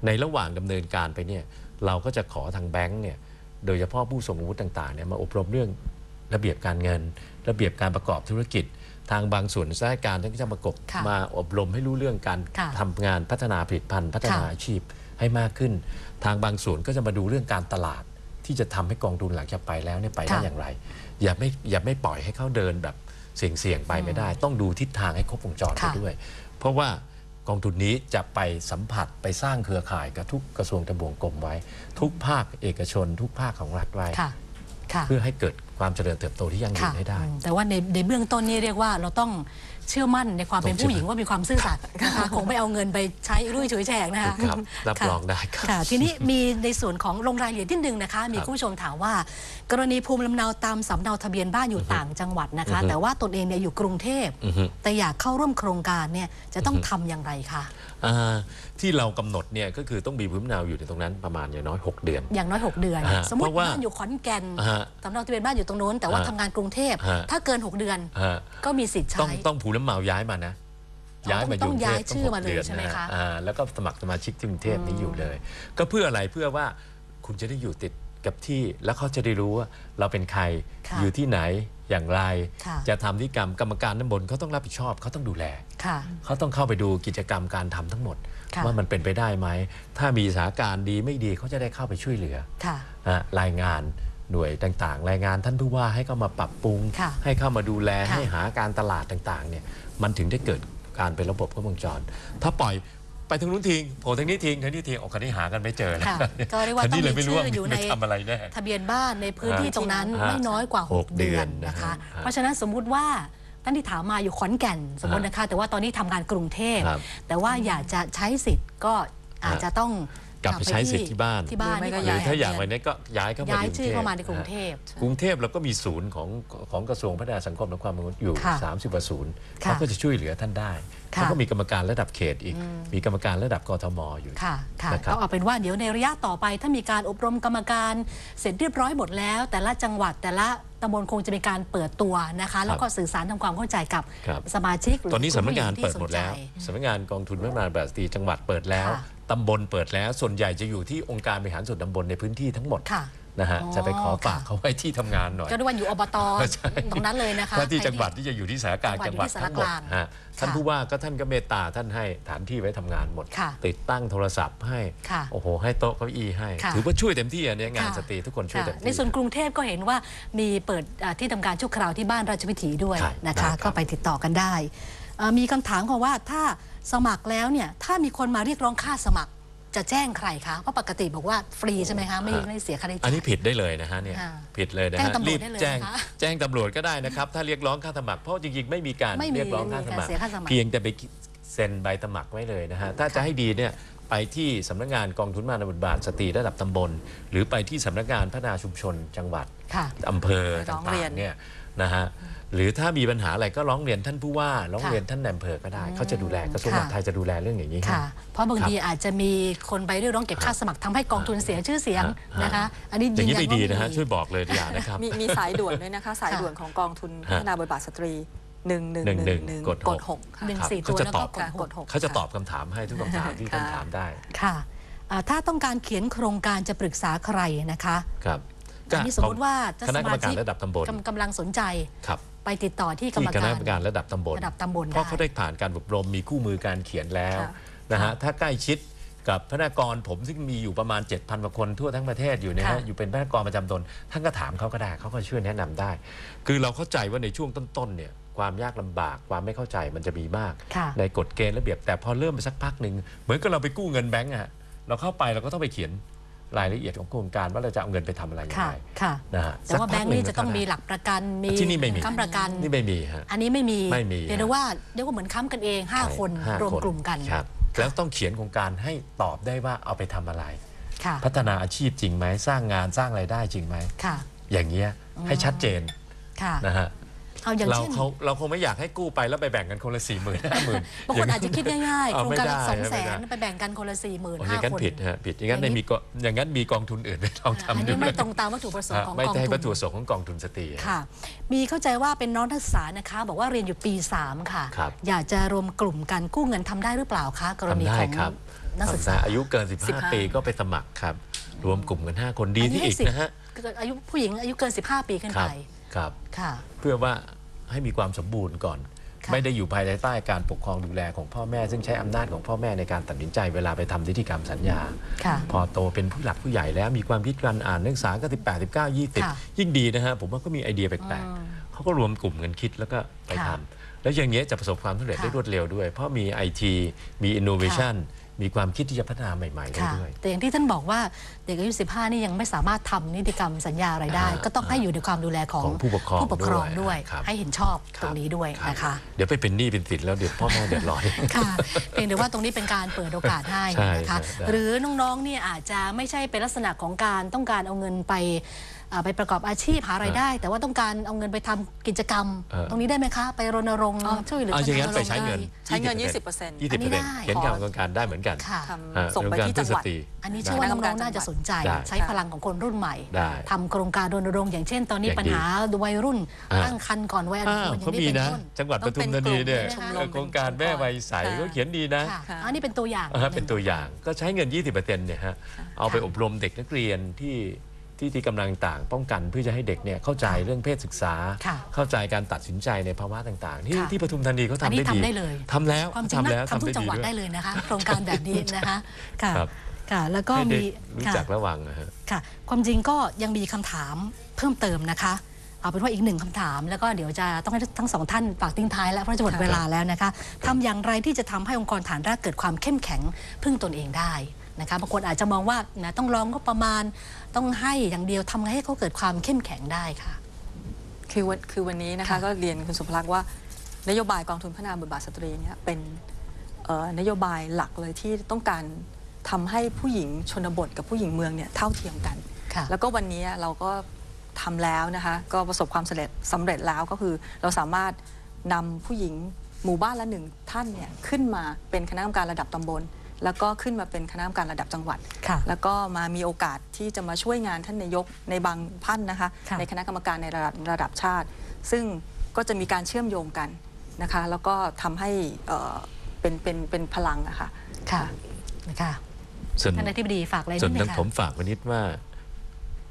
ในระหว่างดำเนินการไปเนี่ยเราก็จะขอทางแบงค์เนี่ยโดยเฉพาะผู้ทรงอาวุธต่างๆเนี่ยมาอบรมเรื่องระเบียบการเงินระเบียบการประกอบธุรกิจทางบางส่วนราชการท่านก็จะประกบมาอบรมให้รู้เรื่องการทำงานพัฒนาผลิตภัณฑ์พัฒนาอาชีพให้มากขึ้นทางบางส่วนก็จะมาดูเรื่องการตลาดที่จะทำให้กองทุนหลังจากไปแล้วเนี่ยไปได้อย่างไรอย่าไม่อย่าไม่ปล่อยให้เขาเดินแบบเสี่ยงๆไปไม่ได้ต้องดูทิศทางให้ครบวงจรไปด้วยเพราะว่ากองทุนนี้จะไปสัมผัสไปสร้างเครือข่ายกับทุกกระทรวงทบวงกรมไว้ทุกภาคเอกชนทุกภาคของรัฐไว้เพื่อให้เกิด ความเจริญเติบโตที่ยั่งยืนให้ได้แต่ว่าในในเบื้องต้นนี่เรียกว่าเราต้องเชื่อมั่นในความเป็นผู้หญิงว่ามีความซื่อสัตย์นะคะคงไม่เอาเงินไปใช้รุ่ยเฉยแฉกนะคะรับรองได้ค่ะทีนี้มีในส่วนของลงรายละเอียดนิดนึงนะคะมีผู้ชมถามว่ากรณีภูมิลำเนาตามสำเนาทะเบียนบ้านอยู่ต่างจังหวัดนะคะแต่ว่าตนเองเนี่ยอยู่กรุงเทพแต่อยากเข้าร่วมโครงการเนี่ยจะต้องทำอย่างไรคะที่เรากำหนดเนี่ยก็คือต้องมีภูมิลำเนาอยู่ในตรงนั้นประมาณอย่างน้อยหกเดือนอย่างน้อยหกเดือนสมมติบ้านอยู่ขอนแก่นสำเนาทะเบียนบ้านอยู่ตรงโน้นแต่ว่าทำงานกรุงเทพถ้าเกินหกเดือนก็มีสิทธิ์ใช้ต้องภูมิลำเนาย้ายมานะย้ายมาอยู่กรุงเทพต้องหกเดือนนะแล้วก็สมัครสมาชิกที่กรุงเทพนี้อยู่เลยก็เพื่ออะไรเพื่อว่าคุณจะได้อยู่ติดกับที่แล้วเขาจะได้รู้ว่าเราเป็นใครอยู่ที่ไหนอย่างไรจะทำนิติกรรมกรรมการด้านบนเขาต้องรับผิดชอบเขาต้องดูแลเขาต้องเข้าไปดูกิจกรรมการทำทั้งหมดว่ามันเป็นไปได้ไหมถ้ามีสถานการณ์ดีไม่ดีเขาจะได้เข้าไปช่วยเหลือรายงานหน่วยต่างๆรายงานท่านผู้ว่าให้เข้ามาปรับปรุงให้เข้ามาดูแลให้หาการตลาดต่างๆเนี่ยมันถึงได้เกิดการเป็นระบบครบวงจรถ้าปล่อยไปทางนู้นทิ้งโผล่ทางนี้ทิ้งทางนี้ทิ้งออกคันนี้หากันไม่เจอก็เรียกว่าต้องมีชื่ออยู่ในทะเบียนบ้านในพื้นที่ตรงนั้นไม่น้อยกว่าหกเดือนนะคะเพราะฉะนั้นสมมุติว่าท่านที่ถามมาอยู่ขอนแก่นสมมตินะคะแต่ว่าตอนนี้ทำงานกรุงเทพแต่ว่าอยากจะใช้สิทธิ์ก็อาจจะต้องกลับไปใช้สิทธิ์ที่บ้านหรือถ้าอยากอะไรนี้ก็ย้ายเข้ามาในกรุงเทพกรุงเทพเราก็มีศูนย์ของของกระทรวงพัฒนาสังคมและความมั่นคงอยู่สามสิบกว่าศูนย์เขาก็จะช่วยเหลือท่านได้เขาก็มีกรรมการระดับเขตอีกมีกรรมการระดับกทมอยู่ค่ะก็เอาเป็นว่าเดี๋ยวในระยะต่อไปถ้ามีการอบรมกรรมการเสร็จเรียบร้อยหมดแล้วแต่ละจังหวัดแต่ละตำบลคงจะมีการเปิดตัวนะคะแล้วก็สื่อสารทำความเข้าใจกับสมาชิกตอนนี้สำนักงานเปิดหมดแล้วสำนักงานกองทุนพัฒนาแบบสตรีจังหวัดเปิดแล้วตำบลเปิดแล้วส่วนใหญ่จะอยู่ที่องค์การบริหารส่วนตำบลในพื้นที่ทั้งหมดนะฮะจะไปขอฝากเขาไว้ที่ทำงานหน่อยก็ด้วยอยู่อบต.ตรงนั้นเลยนะคะที่จังหวัดที่จะอยู่ที่สถานการณ์จังหวัดทั้งหมดฮะท่านผู้ว่าก็ท่านก็เมตตาท่านให้ฐานที่ไว้ทำงานหมดติดตั้งโทรศัพท์ให้โอ้โหให้โต๊ะเก้าอี้ให้ถือว่าช่วยเต็มที่อันนี้งานสตรีทุกคนช่วยเต็มที่ในส่วนกรุงเทพก็เห็นว่ามีเปิดที่ทำการชั่วคราวที่บ้านราชวิถีด้วยนะคะก็ไปติดต่อกันได้มีคำถามเขาว่าถ้าสมัครแล้วเนี่ยถ้ามีคนมาเรียกร้องค่าสมัครจะแจ้งใครคะเพราะปกติบอกว่าฟรีใช่ไหมคะไม่ได้เสียค่าใช้จ่ายอันนี้ผิดได้เลยนะฮะเนี่ยผิดเลยนะฮะรีบแจ้งแจ้งตำรวจก็ได้นะครับถ้าเรียกร้องค่าสมัครเพราะจริงๆไม่มีการเรียกร้องค่าสมัครเพียงแต่ไปเซ็นใบสมัครไว้เลยนะฮะถ้าจะให้ดีเนี่ยไปที่สำนักงานกองทุนมาในบทบาทสตรีระดับตำบลหรือไปที่สำนักงานพัฒนาชุมชนจังหวัดอำเภอต่างๆเนี่ยนะฮะหรือถ้ามีปัญหาอะไรก็ร้องเรียนท่านผู้ว่าร้องเรียนท่านนายอำเภอก็ได้เขาจะดูแลกระทรวงมหาดไทยจะดูแลเรื่องอย่างนี้ค่ะเพราะบางทีอาจจะมีคนไปเรียกร้องเก็บค่าสมัครทำให้กองทุนเสียชื่อเสียงนะคะอันนี้อย่างนี้ไม่ดีนะฮะช่วยบอกเลยอย่านะครับมีสายด่วนด้วยนะคะสายด่วนของกองทุนพัฒนาบทบาทสตรีหนึ่งหนึ่งหนึ่งหนึ่งกดหกหนึ่งสี่ตัวแล้วก็กดหกเขาจะตอบคำถามให้ทุกคำถามที่ท่านถามได้ค่ะถ้าต้องการเขียนโครงการจะปรึกษาใครนะคะครับสมมติว่าคณะกรรมการระดับตำบลกำลังสนใจไปติดต่อที่คณะกรรมการระดับตำบลเพราะเขาได้ผ่านการอบรมมีคู่มือการเขียนแล้วนะฮะถ้าใกล้ชิดกับพนักงานผมซึ่งมีอยู่ประมาณ เจ็ดพัน กว่าคนทั่วทั้งประเทศอยู่นะฮะอยู่เป็นพนักงานประจำตนท่านก็ถามเขาก็ได้เขาก็ช่วยแนะนำได้คือเราเข้าใจว่าในช่วงต้นๆเนี่ยความยากลำบากความไม่เข้าใจมันจะมีมากในกฎเกณฑ์ระเบียบแต่พอเริ่มไปสักพักหนึ่งเหมือนกับเราไปกู้เงินแบงก์อะเราเข้าไปเราก็ต้องไปเขียนรายละเอียดของโครงการว่าเราจะเอาเงินไปทำอะไรยังไงนะฮะแต่ว่าแบงค์นี่จะต้องมีหลักประกันมีค้ำประกันนี่ไม่มีฮะอันนี้ไม่มีไม่มีเรียกว่าเรียกว่าเหมือนค้ำกันเองห้าคนรวมกลุ่มกันแล้วต้องเขียนโครงการให้ตอบได้ว่าเอาไปทำอะไรพัฒนาอาชีพจริงไหมสร้างงานสร้างรายได้จริงไหมอย่างเงี้ยให้ชัดเจนนะฮะเราเขาเราคงไม่อยากให้กู้ไปแล้วไปแบ่งกันคนละสี่หมื่นห้าหมื่นบางคนอาจจะคิดง่ายๆโครงการสองแสนไปแบ่งกันคนละสี่หมื่นห้าคนอย่างนั้นผิดฮะผิดอย่างนั้นในมีอย่างนั้นมีกองทุนอื่นไปลองทำดูไม่ตรงตามวัตถุประสงค์ของกองทุนไม่ใช่วัตถุประสงค์ของกองทุนสตรีค่ะมีเข้าใจว่าเป็นน้องนักศึกษานะคะบอกว่าเรียนอยู่ปีสามค่ะอยากจะรวมกลุ่มกันกู้เงินทำได้หรือเปล่าคะกรณีของนักศึกษาอายุเกินสิบห้าปีก็ไปสมัครครับรวมกลุ่มกันห้าคนดีที่อีกนะฮะอายุผู้หญิงอายุเกินสิบห้าปีขึ้นไปครับเพื่อว่าให้มีความสมบูรณ์ก่อนไม่ได้อยู่ภายใต้การปกครองดูแลของพ่อแม่ซึ่งใช้อำนาจของพ่อแม่ในการตัดสินใจเวลาไปทำนิติกรรมสัญญาพอโตเป็นผู้หลักผู้ใหญ่แล้วมีความคิดการอ่านนักศึกษาก็สิบแปด สิบเก้า ยี่สิบยิ่งดีนะฮะผมว่าก็มีไอเดียแปลกๆ เขาก็รวมกลุ่มกันคิดแล้วก็ไปทำแล้วอย่างเงี้ยจะประสบความสำเร็จได้รวดเร็วด้วยเพราะมี ไอ ที มี Innovation มีความคิดที่จะพัฒนาใหม่ๆได้ด้วยแต่อย่างที่ท่านบอกว่าเด็กอายุสิบห้านี่ยังไม่สามารถทำนิติกรรมสัญญาอะไรได้ก็ต้องให้อยู่ในความดูแลของผู้ปกครองด้วยให้เห็นชอบตรงนี้ด้วยนะคะเดี๋ยวไปเป็นหนี้เป็นสินแล้วเดี๋ยวพ่อแม่เดือดร้อนค่ะเพียงแต่ว่าตรงนี้เป็นการเปิดโอกาสให้นะคะหรือน้องๆเนี่ยอาจจะไม่ใช่เป็นลักษณะของการต้องการเอาเงินไปไปประกอบอาชีพหารายได้แต่ว่าต้องการเอาเงินไปทำกิจกรรมตรงนี้ได้ไหมคะไปรณรงค์ช่วยเหลือกันไปใช้เงินใช้เงิน ยี่สิบเปอร์เซ็นต์ ยี่สิบเปอร์เซ็นต์ เขียนคำต้องการได้เหมือนกันส่งไปที่จังหวัดอันนี้ชื่อว่าน้องๆน่าจะสนใจใช้พลังของคนรุ่นใหม่ทำโครงการรณรงค์อย่างเช่นตอนนี้ปัญหาวัยรุ่นตั้งครรภ์ก่อนวัยอันควรยังไม่เป็นต้นจังหวัดปทุมธานีเนี่ยโครงการแม่วัยใสก็เขียนดีนะอันนี้เป็นตัวอย่างเป็นตัวอย่างก็ใช้เงิน ยี่สิบเปอร์เซ็นต์ เนี่ยฮะเอาไปอบรมเด็กนักเรียนที่ที่ที่กำลังต่างป้องกันเพื่อจะให้เด็กเนี่ยเข้าใจเรื่องเพศศึกษาเข้าใจการตัดสินใจในภาวะต่างๆที่ที่ปทุมธานีเขาทำได้ดีทำแล้วทำแล้วทำทุกจังหวัดได้เลยนะคะโครงการแบบนี้นะคะค่ะค่ะแล้วก็มีรู้จักระวังนะฮะค่ะความจริงก็ยังมีคำถามเพิ่มเติมนะคะเอาเป็นว่าอีกหนึ่งคำถามแล้วก็เดี๋ยวจะต้องให้ทั้งสองท่านฝากทิ้งท้ายแล้วเพราะจะหมดเวลาแล้วนะคะทำอย่างไรที่จะทำให้องค์กรฐานรากเกิดความเข้มแข็งพึ่งตนเองได้นะคะบางคนอาจจะมองว่านะต้องลองก็ประมาณต้องให้อย่างเดียวทำไงให้เขาเกิดความเข้มแข็งได้ค่ะคือวันคือวันนี้นะคะก็เรียนคุณสุภลักษณ์ว่านโยบายกองทุนพัฒนาบทบาทสตรีเนี่ยเป็นนโยบายหลักเลยที่ต้องการทำให้ผู้หญิงชนบทกับผู้หญิงเมืองเนี่ยเท่าเทียมกันแล้วก็วันนี้เราก็ทำแล้วนะคะก็ประสบความสำเร็จสำเร็จแล้วก็คือเราสามารถนำผู้หญิงหมู่บ้านละหนึ่งท่านเนี่ยขึ้นมาเป็นคณะกรรมการระดับตำบลแล้วก็ขึ้นมาเป็นคณะกรรมการระดับจังหวัดแล้วก็มามีโอกาสที่จะมาช่วยงานท่านนายกในบางท่านนะคะในคณะกรรมการในระดับระดับชาติซึ่งก็จะมีการเชื่อมโยงกันนะคะแล้วก็ทำให้เป็นเป็นเป็นพลังนะคะค่ะนะคะท่านอธิบดีฝากอะไรนิดนึงค่ะส่วนทั้งผมฝากนิดว่า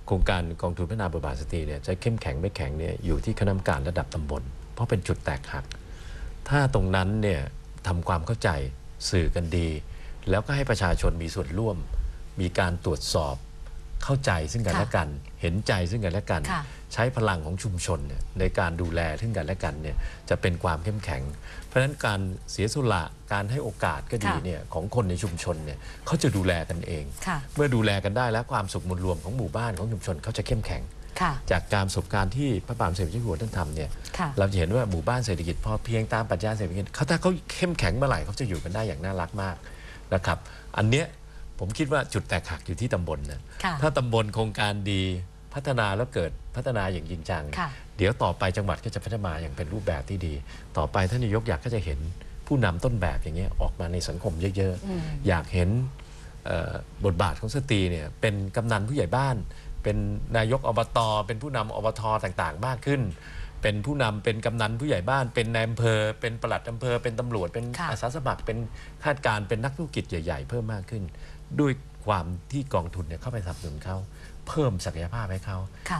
โครงการกองทุนพัฒนาบทบาทสตรีเนี่ยจะเข้มแข็งไม่แข็งเนี่ยอยู่ที่คณะกรรมการระดับตำบลเพราะเป็นจุดแตกหักถ้าตรงนั้นเนี่ยทำความเข้าใจสื่อกันดีแล้วก็ให้ประชาชนมีส่วนร่วมมีการตรวจสอบเข้าใจซึ่งกันและกันเห็นใจซึ่งกันและกันใช้พลังของชุมชนในการดูแลซึ่งกันและกันเนี่ยจะเป็นความเข้มแข็งเพราะฉะนั้นการเสียสละการให้โอกาสก็ดีเนี่ยของคนในชุมชนเนี่ยเขาจะดูแลกันเองเมื่อดูแลกันได้แล้วความสุขมวลรวมของหมู่บ้านของชุมชนเขาจะเข้มแข็งจากการประสบการณ์ที่พระบาทสมเด็จพระเจ้าอยู่หัวท่านทำเนี่ยเราจะเห็นว่าหมู่บ้านเศรษฐกิจพอเพียงตามปรัชญาเศรษฐกิจเขาถ้าเขาเข้มแข็งเมื่อไหร่เขาจะอยู่กันได้อย่างน่ารักมากนะครับอันเนี้ยผมคิดว่าจุดแตกหักอยู่ที่ตำบลนะถ้าตำบลโครงการดีพัฒนาแล้วเกิดพัฒนาอย่างจริงจังเดี๋ยวต่อไปจังหวัดก็จะพัฒนาอย่างเป็นรูปแบบที่ดีต่อไปท่านนายกอยากก็จะเห็นผู้นำต้นแบบอย่างเงี้ยออกมาในสังคมเยอะๆอยากเห็นบทบาทของสตรีเนี่ยเป็นกำนันผู้ใหญ่บ้านเป็นนายกอบต.เป็นผู้นำอบท.ต่างๆมากขึ้นเป็นผู้นำเป็นกำนันผู้ใหญ่บ้านเป็นนายอำเภอเป็นปลัดอำเภอเป็นตำรวจเป็นอาสาสมัครเป็นข้าราชการเป็นนักธุรกิจใหญ่ๆเพิ่มมากขึ้นด้วยความที่กองทุนเนี่ยเข้าไปสนับสนุนเขาเพิ่มศักยภาพให้เขา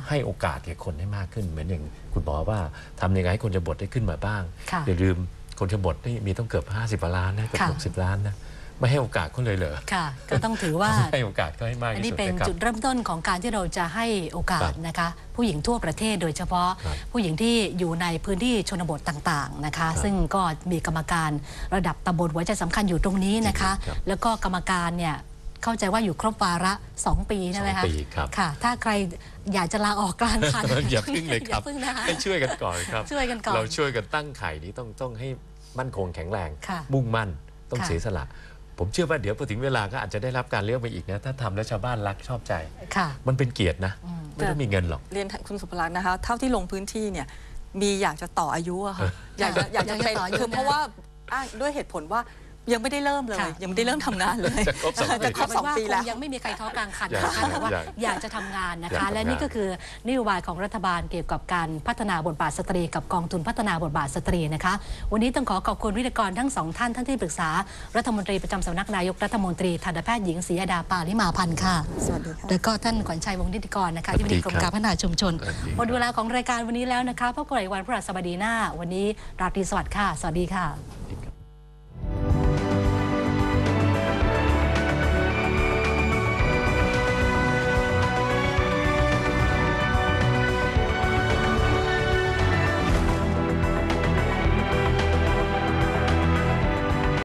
ให้โอกาสแก่คนให้มากขึ้นเหมือนอย่างคุณหมอว่าทำยังไงให้คนชนบทได้ขึ้นมาบ้างอย่าลืมคนชนบทนี่มีต้องเกือบห้าสิบล้านนะเกือบหกสิบล้านนะไม่ให้โอกาสเขาเลยเหรอค่ะก็ต้องถือว่าให้โอกาสเขาให้มากที่สุดอันนี้เป็นจุดเริ่มต้นของการที่เราจะให้โอกาสนะคะผู้หญิงทั่วประเทศโดยเฉพาะผู้หญิงที่อยู่ในพื้นที่ชนบทต่างๆนะคะซึ่งก็มีกรรมการระดับตำบลหัวใจสำคัญอยู่ตรงนี้นะคะแล้วก็กรรมการเนี่ยเข้าใจว่าอยู่ครบวาระสองปีใช่ไหมคะค่ะถ้าใครอยากจะลาออกกลางคันอย่าพึ่งเลยครับให้ช่วยกันก่อนครับช่วยกันก่อนเราช่วยกันตั้งไข่นี้ต้องต้องให้มั่นคงแข็งแรงมุ่งมั่นต้องเสียสละผมเชื่อว่าเดี๋ยวพอถึงเวลาก็อาจจะได้รับการเลือกไปอีกนะถ้าทำแล้วชาวบ้านรักชอบใจมันเป็นเกียรตินะไม่ต้องมีเงินหรอกเรียนคุณสุภลักษณ์นะคะเท่าที่ลงพื้นที่เนี่ยมีอยากจะต่ออายุอะค่ะอยากจะอยากจะเป็นคือเพราะว่าด้วยเหตุผลว่ายังไม่ได้เริ่มเลยยังไม่ได้เริ่มทำงานเลยจะครบสองปีแล้วยังไม่มีใครท้อกลางคันนะคะแต่ว่าอยากจะทำงานนะคะและนี่ก็คือนโยบายของรัฐบาลเกี่ยวกับการพัฒนาบทบาทสตรีกับกองทุนพัฒนาบทบาทสตรีนะคะวันนี้ต้องขอขอบคุณวิทยากรทั้งสองท่านท่านที่ปรึกษารัฐมนตรีประจำสำนักนายกรัฐมนตรีทันตแพทย์หญิงศรีอดาปาลิมาพันธ์ค่ะสวัสดีค่ะแล้วก็ท่านขวัญชัยวงศ์นิติกรนะคะที่เป็นกรมการพัฒนาชุมชนหมดเวลาของรายการวันนี้แล้วนะคะพบกันในวันพฤหัสบดีหน้าวันนี้ราตรีสวัสดิ์ค่ะสวัสดีค่ะ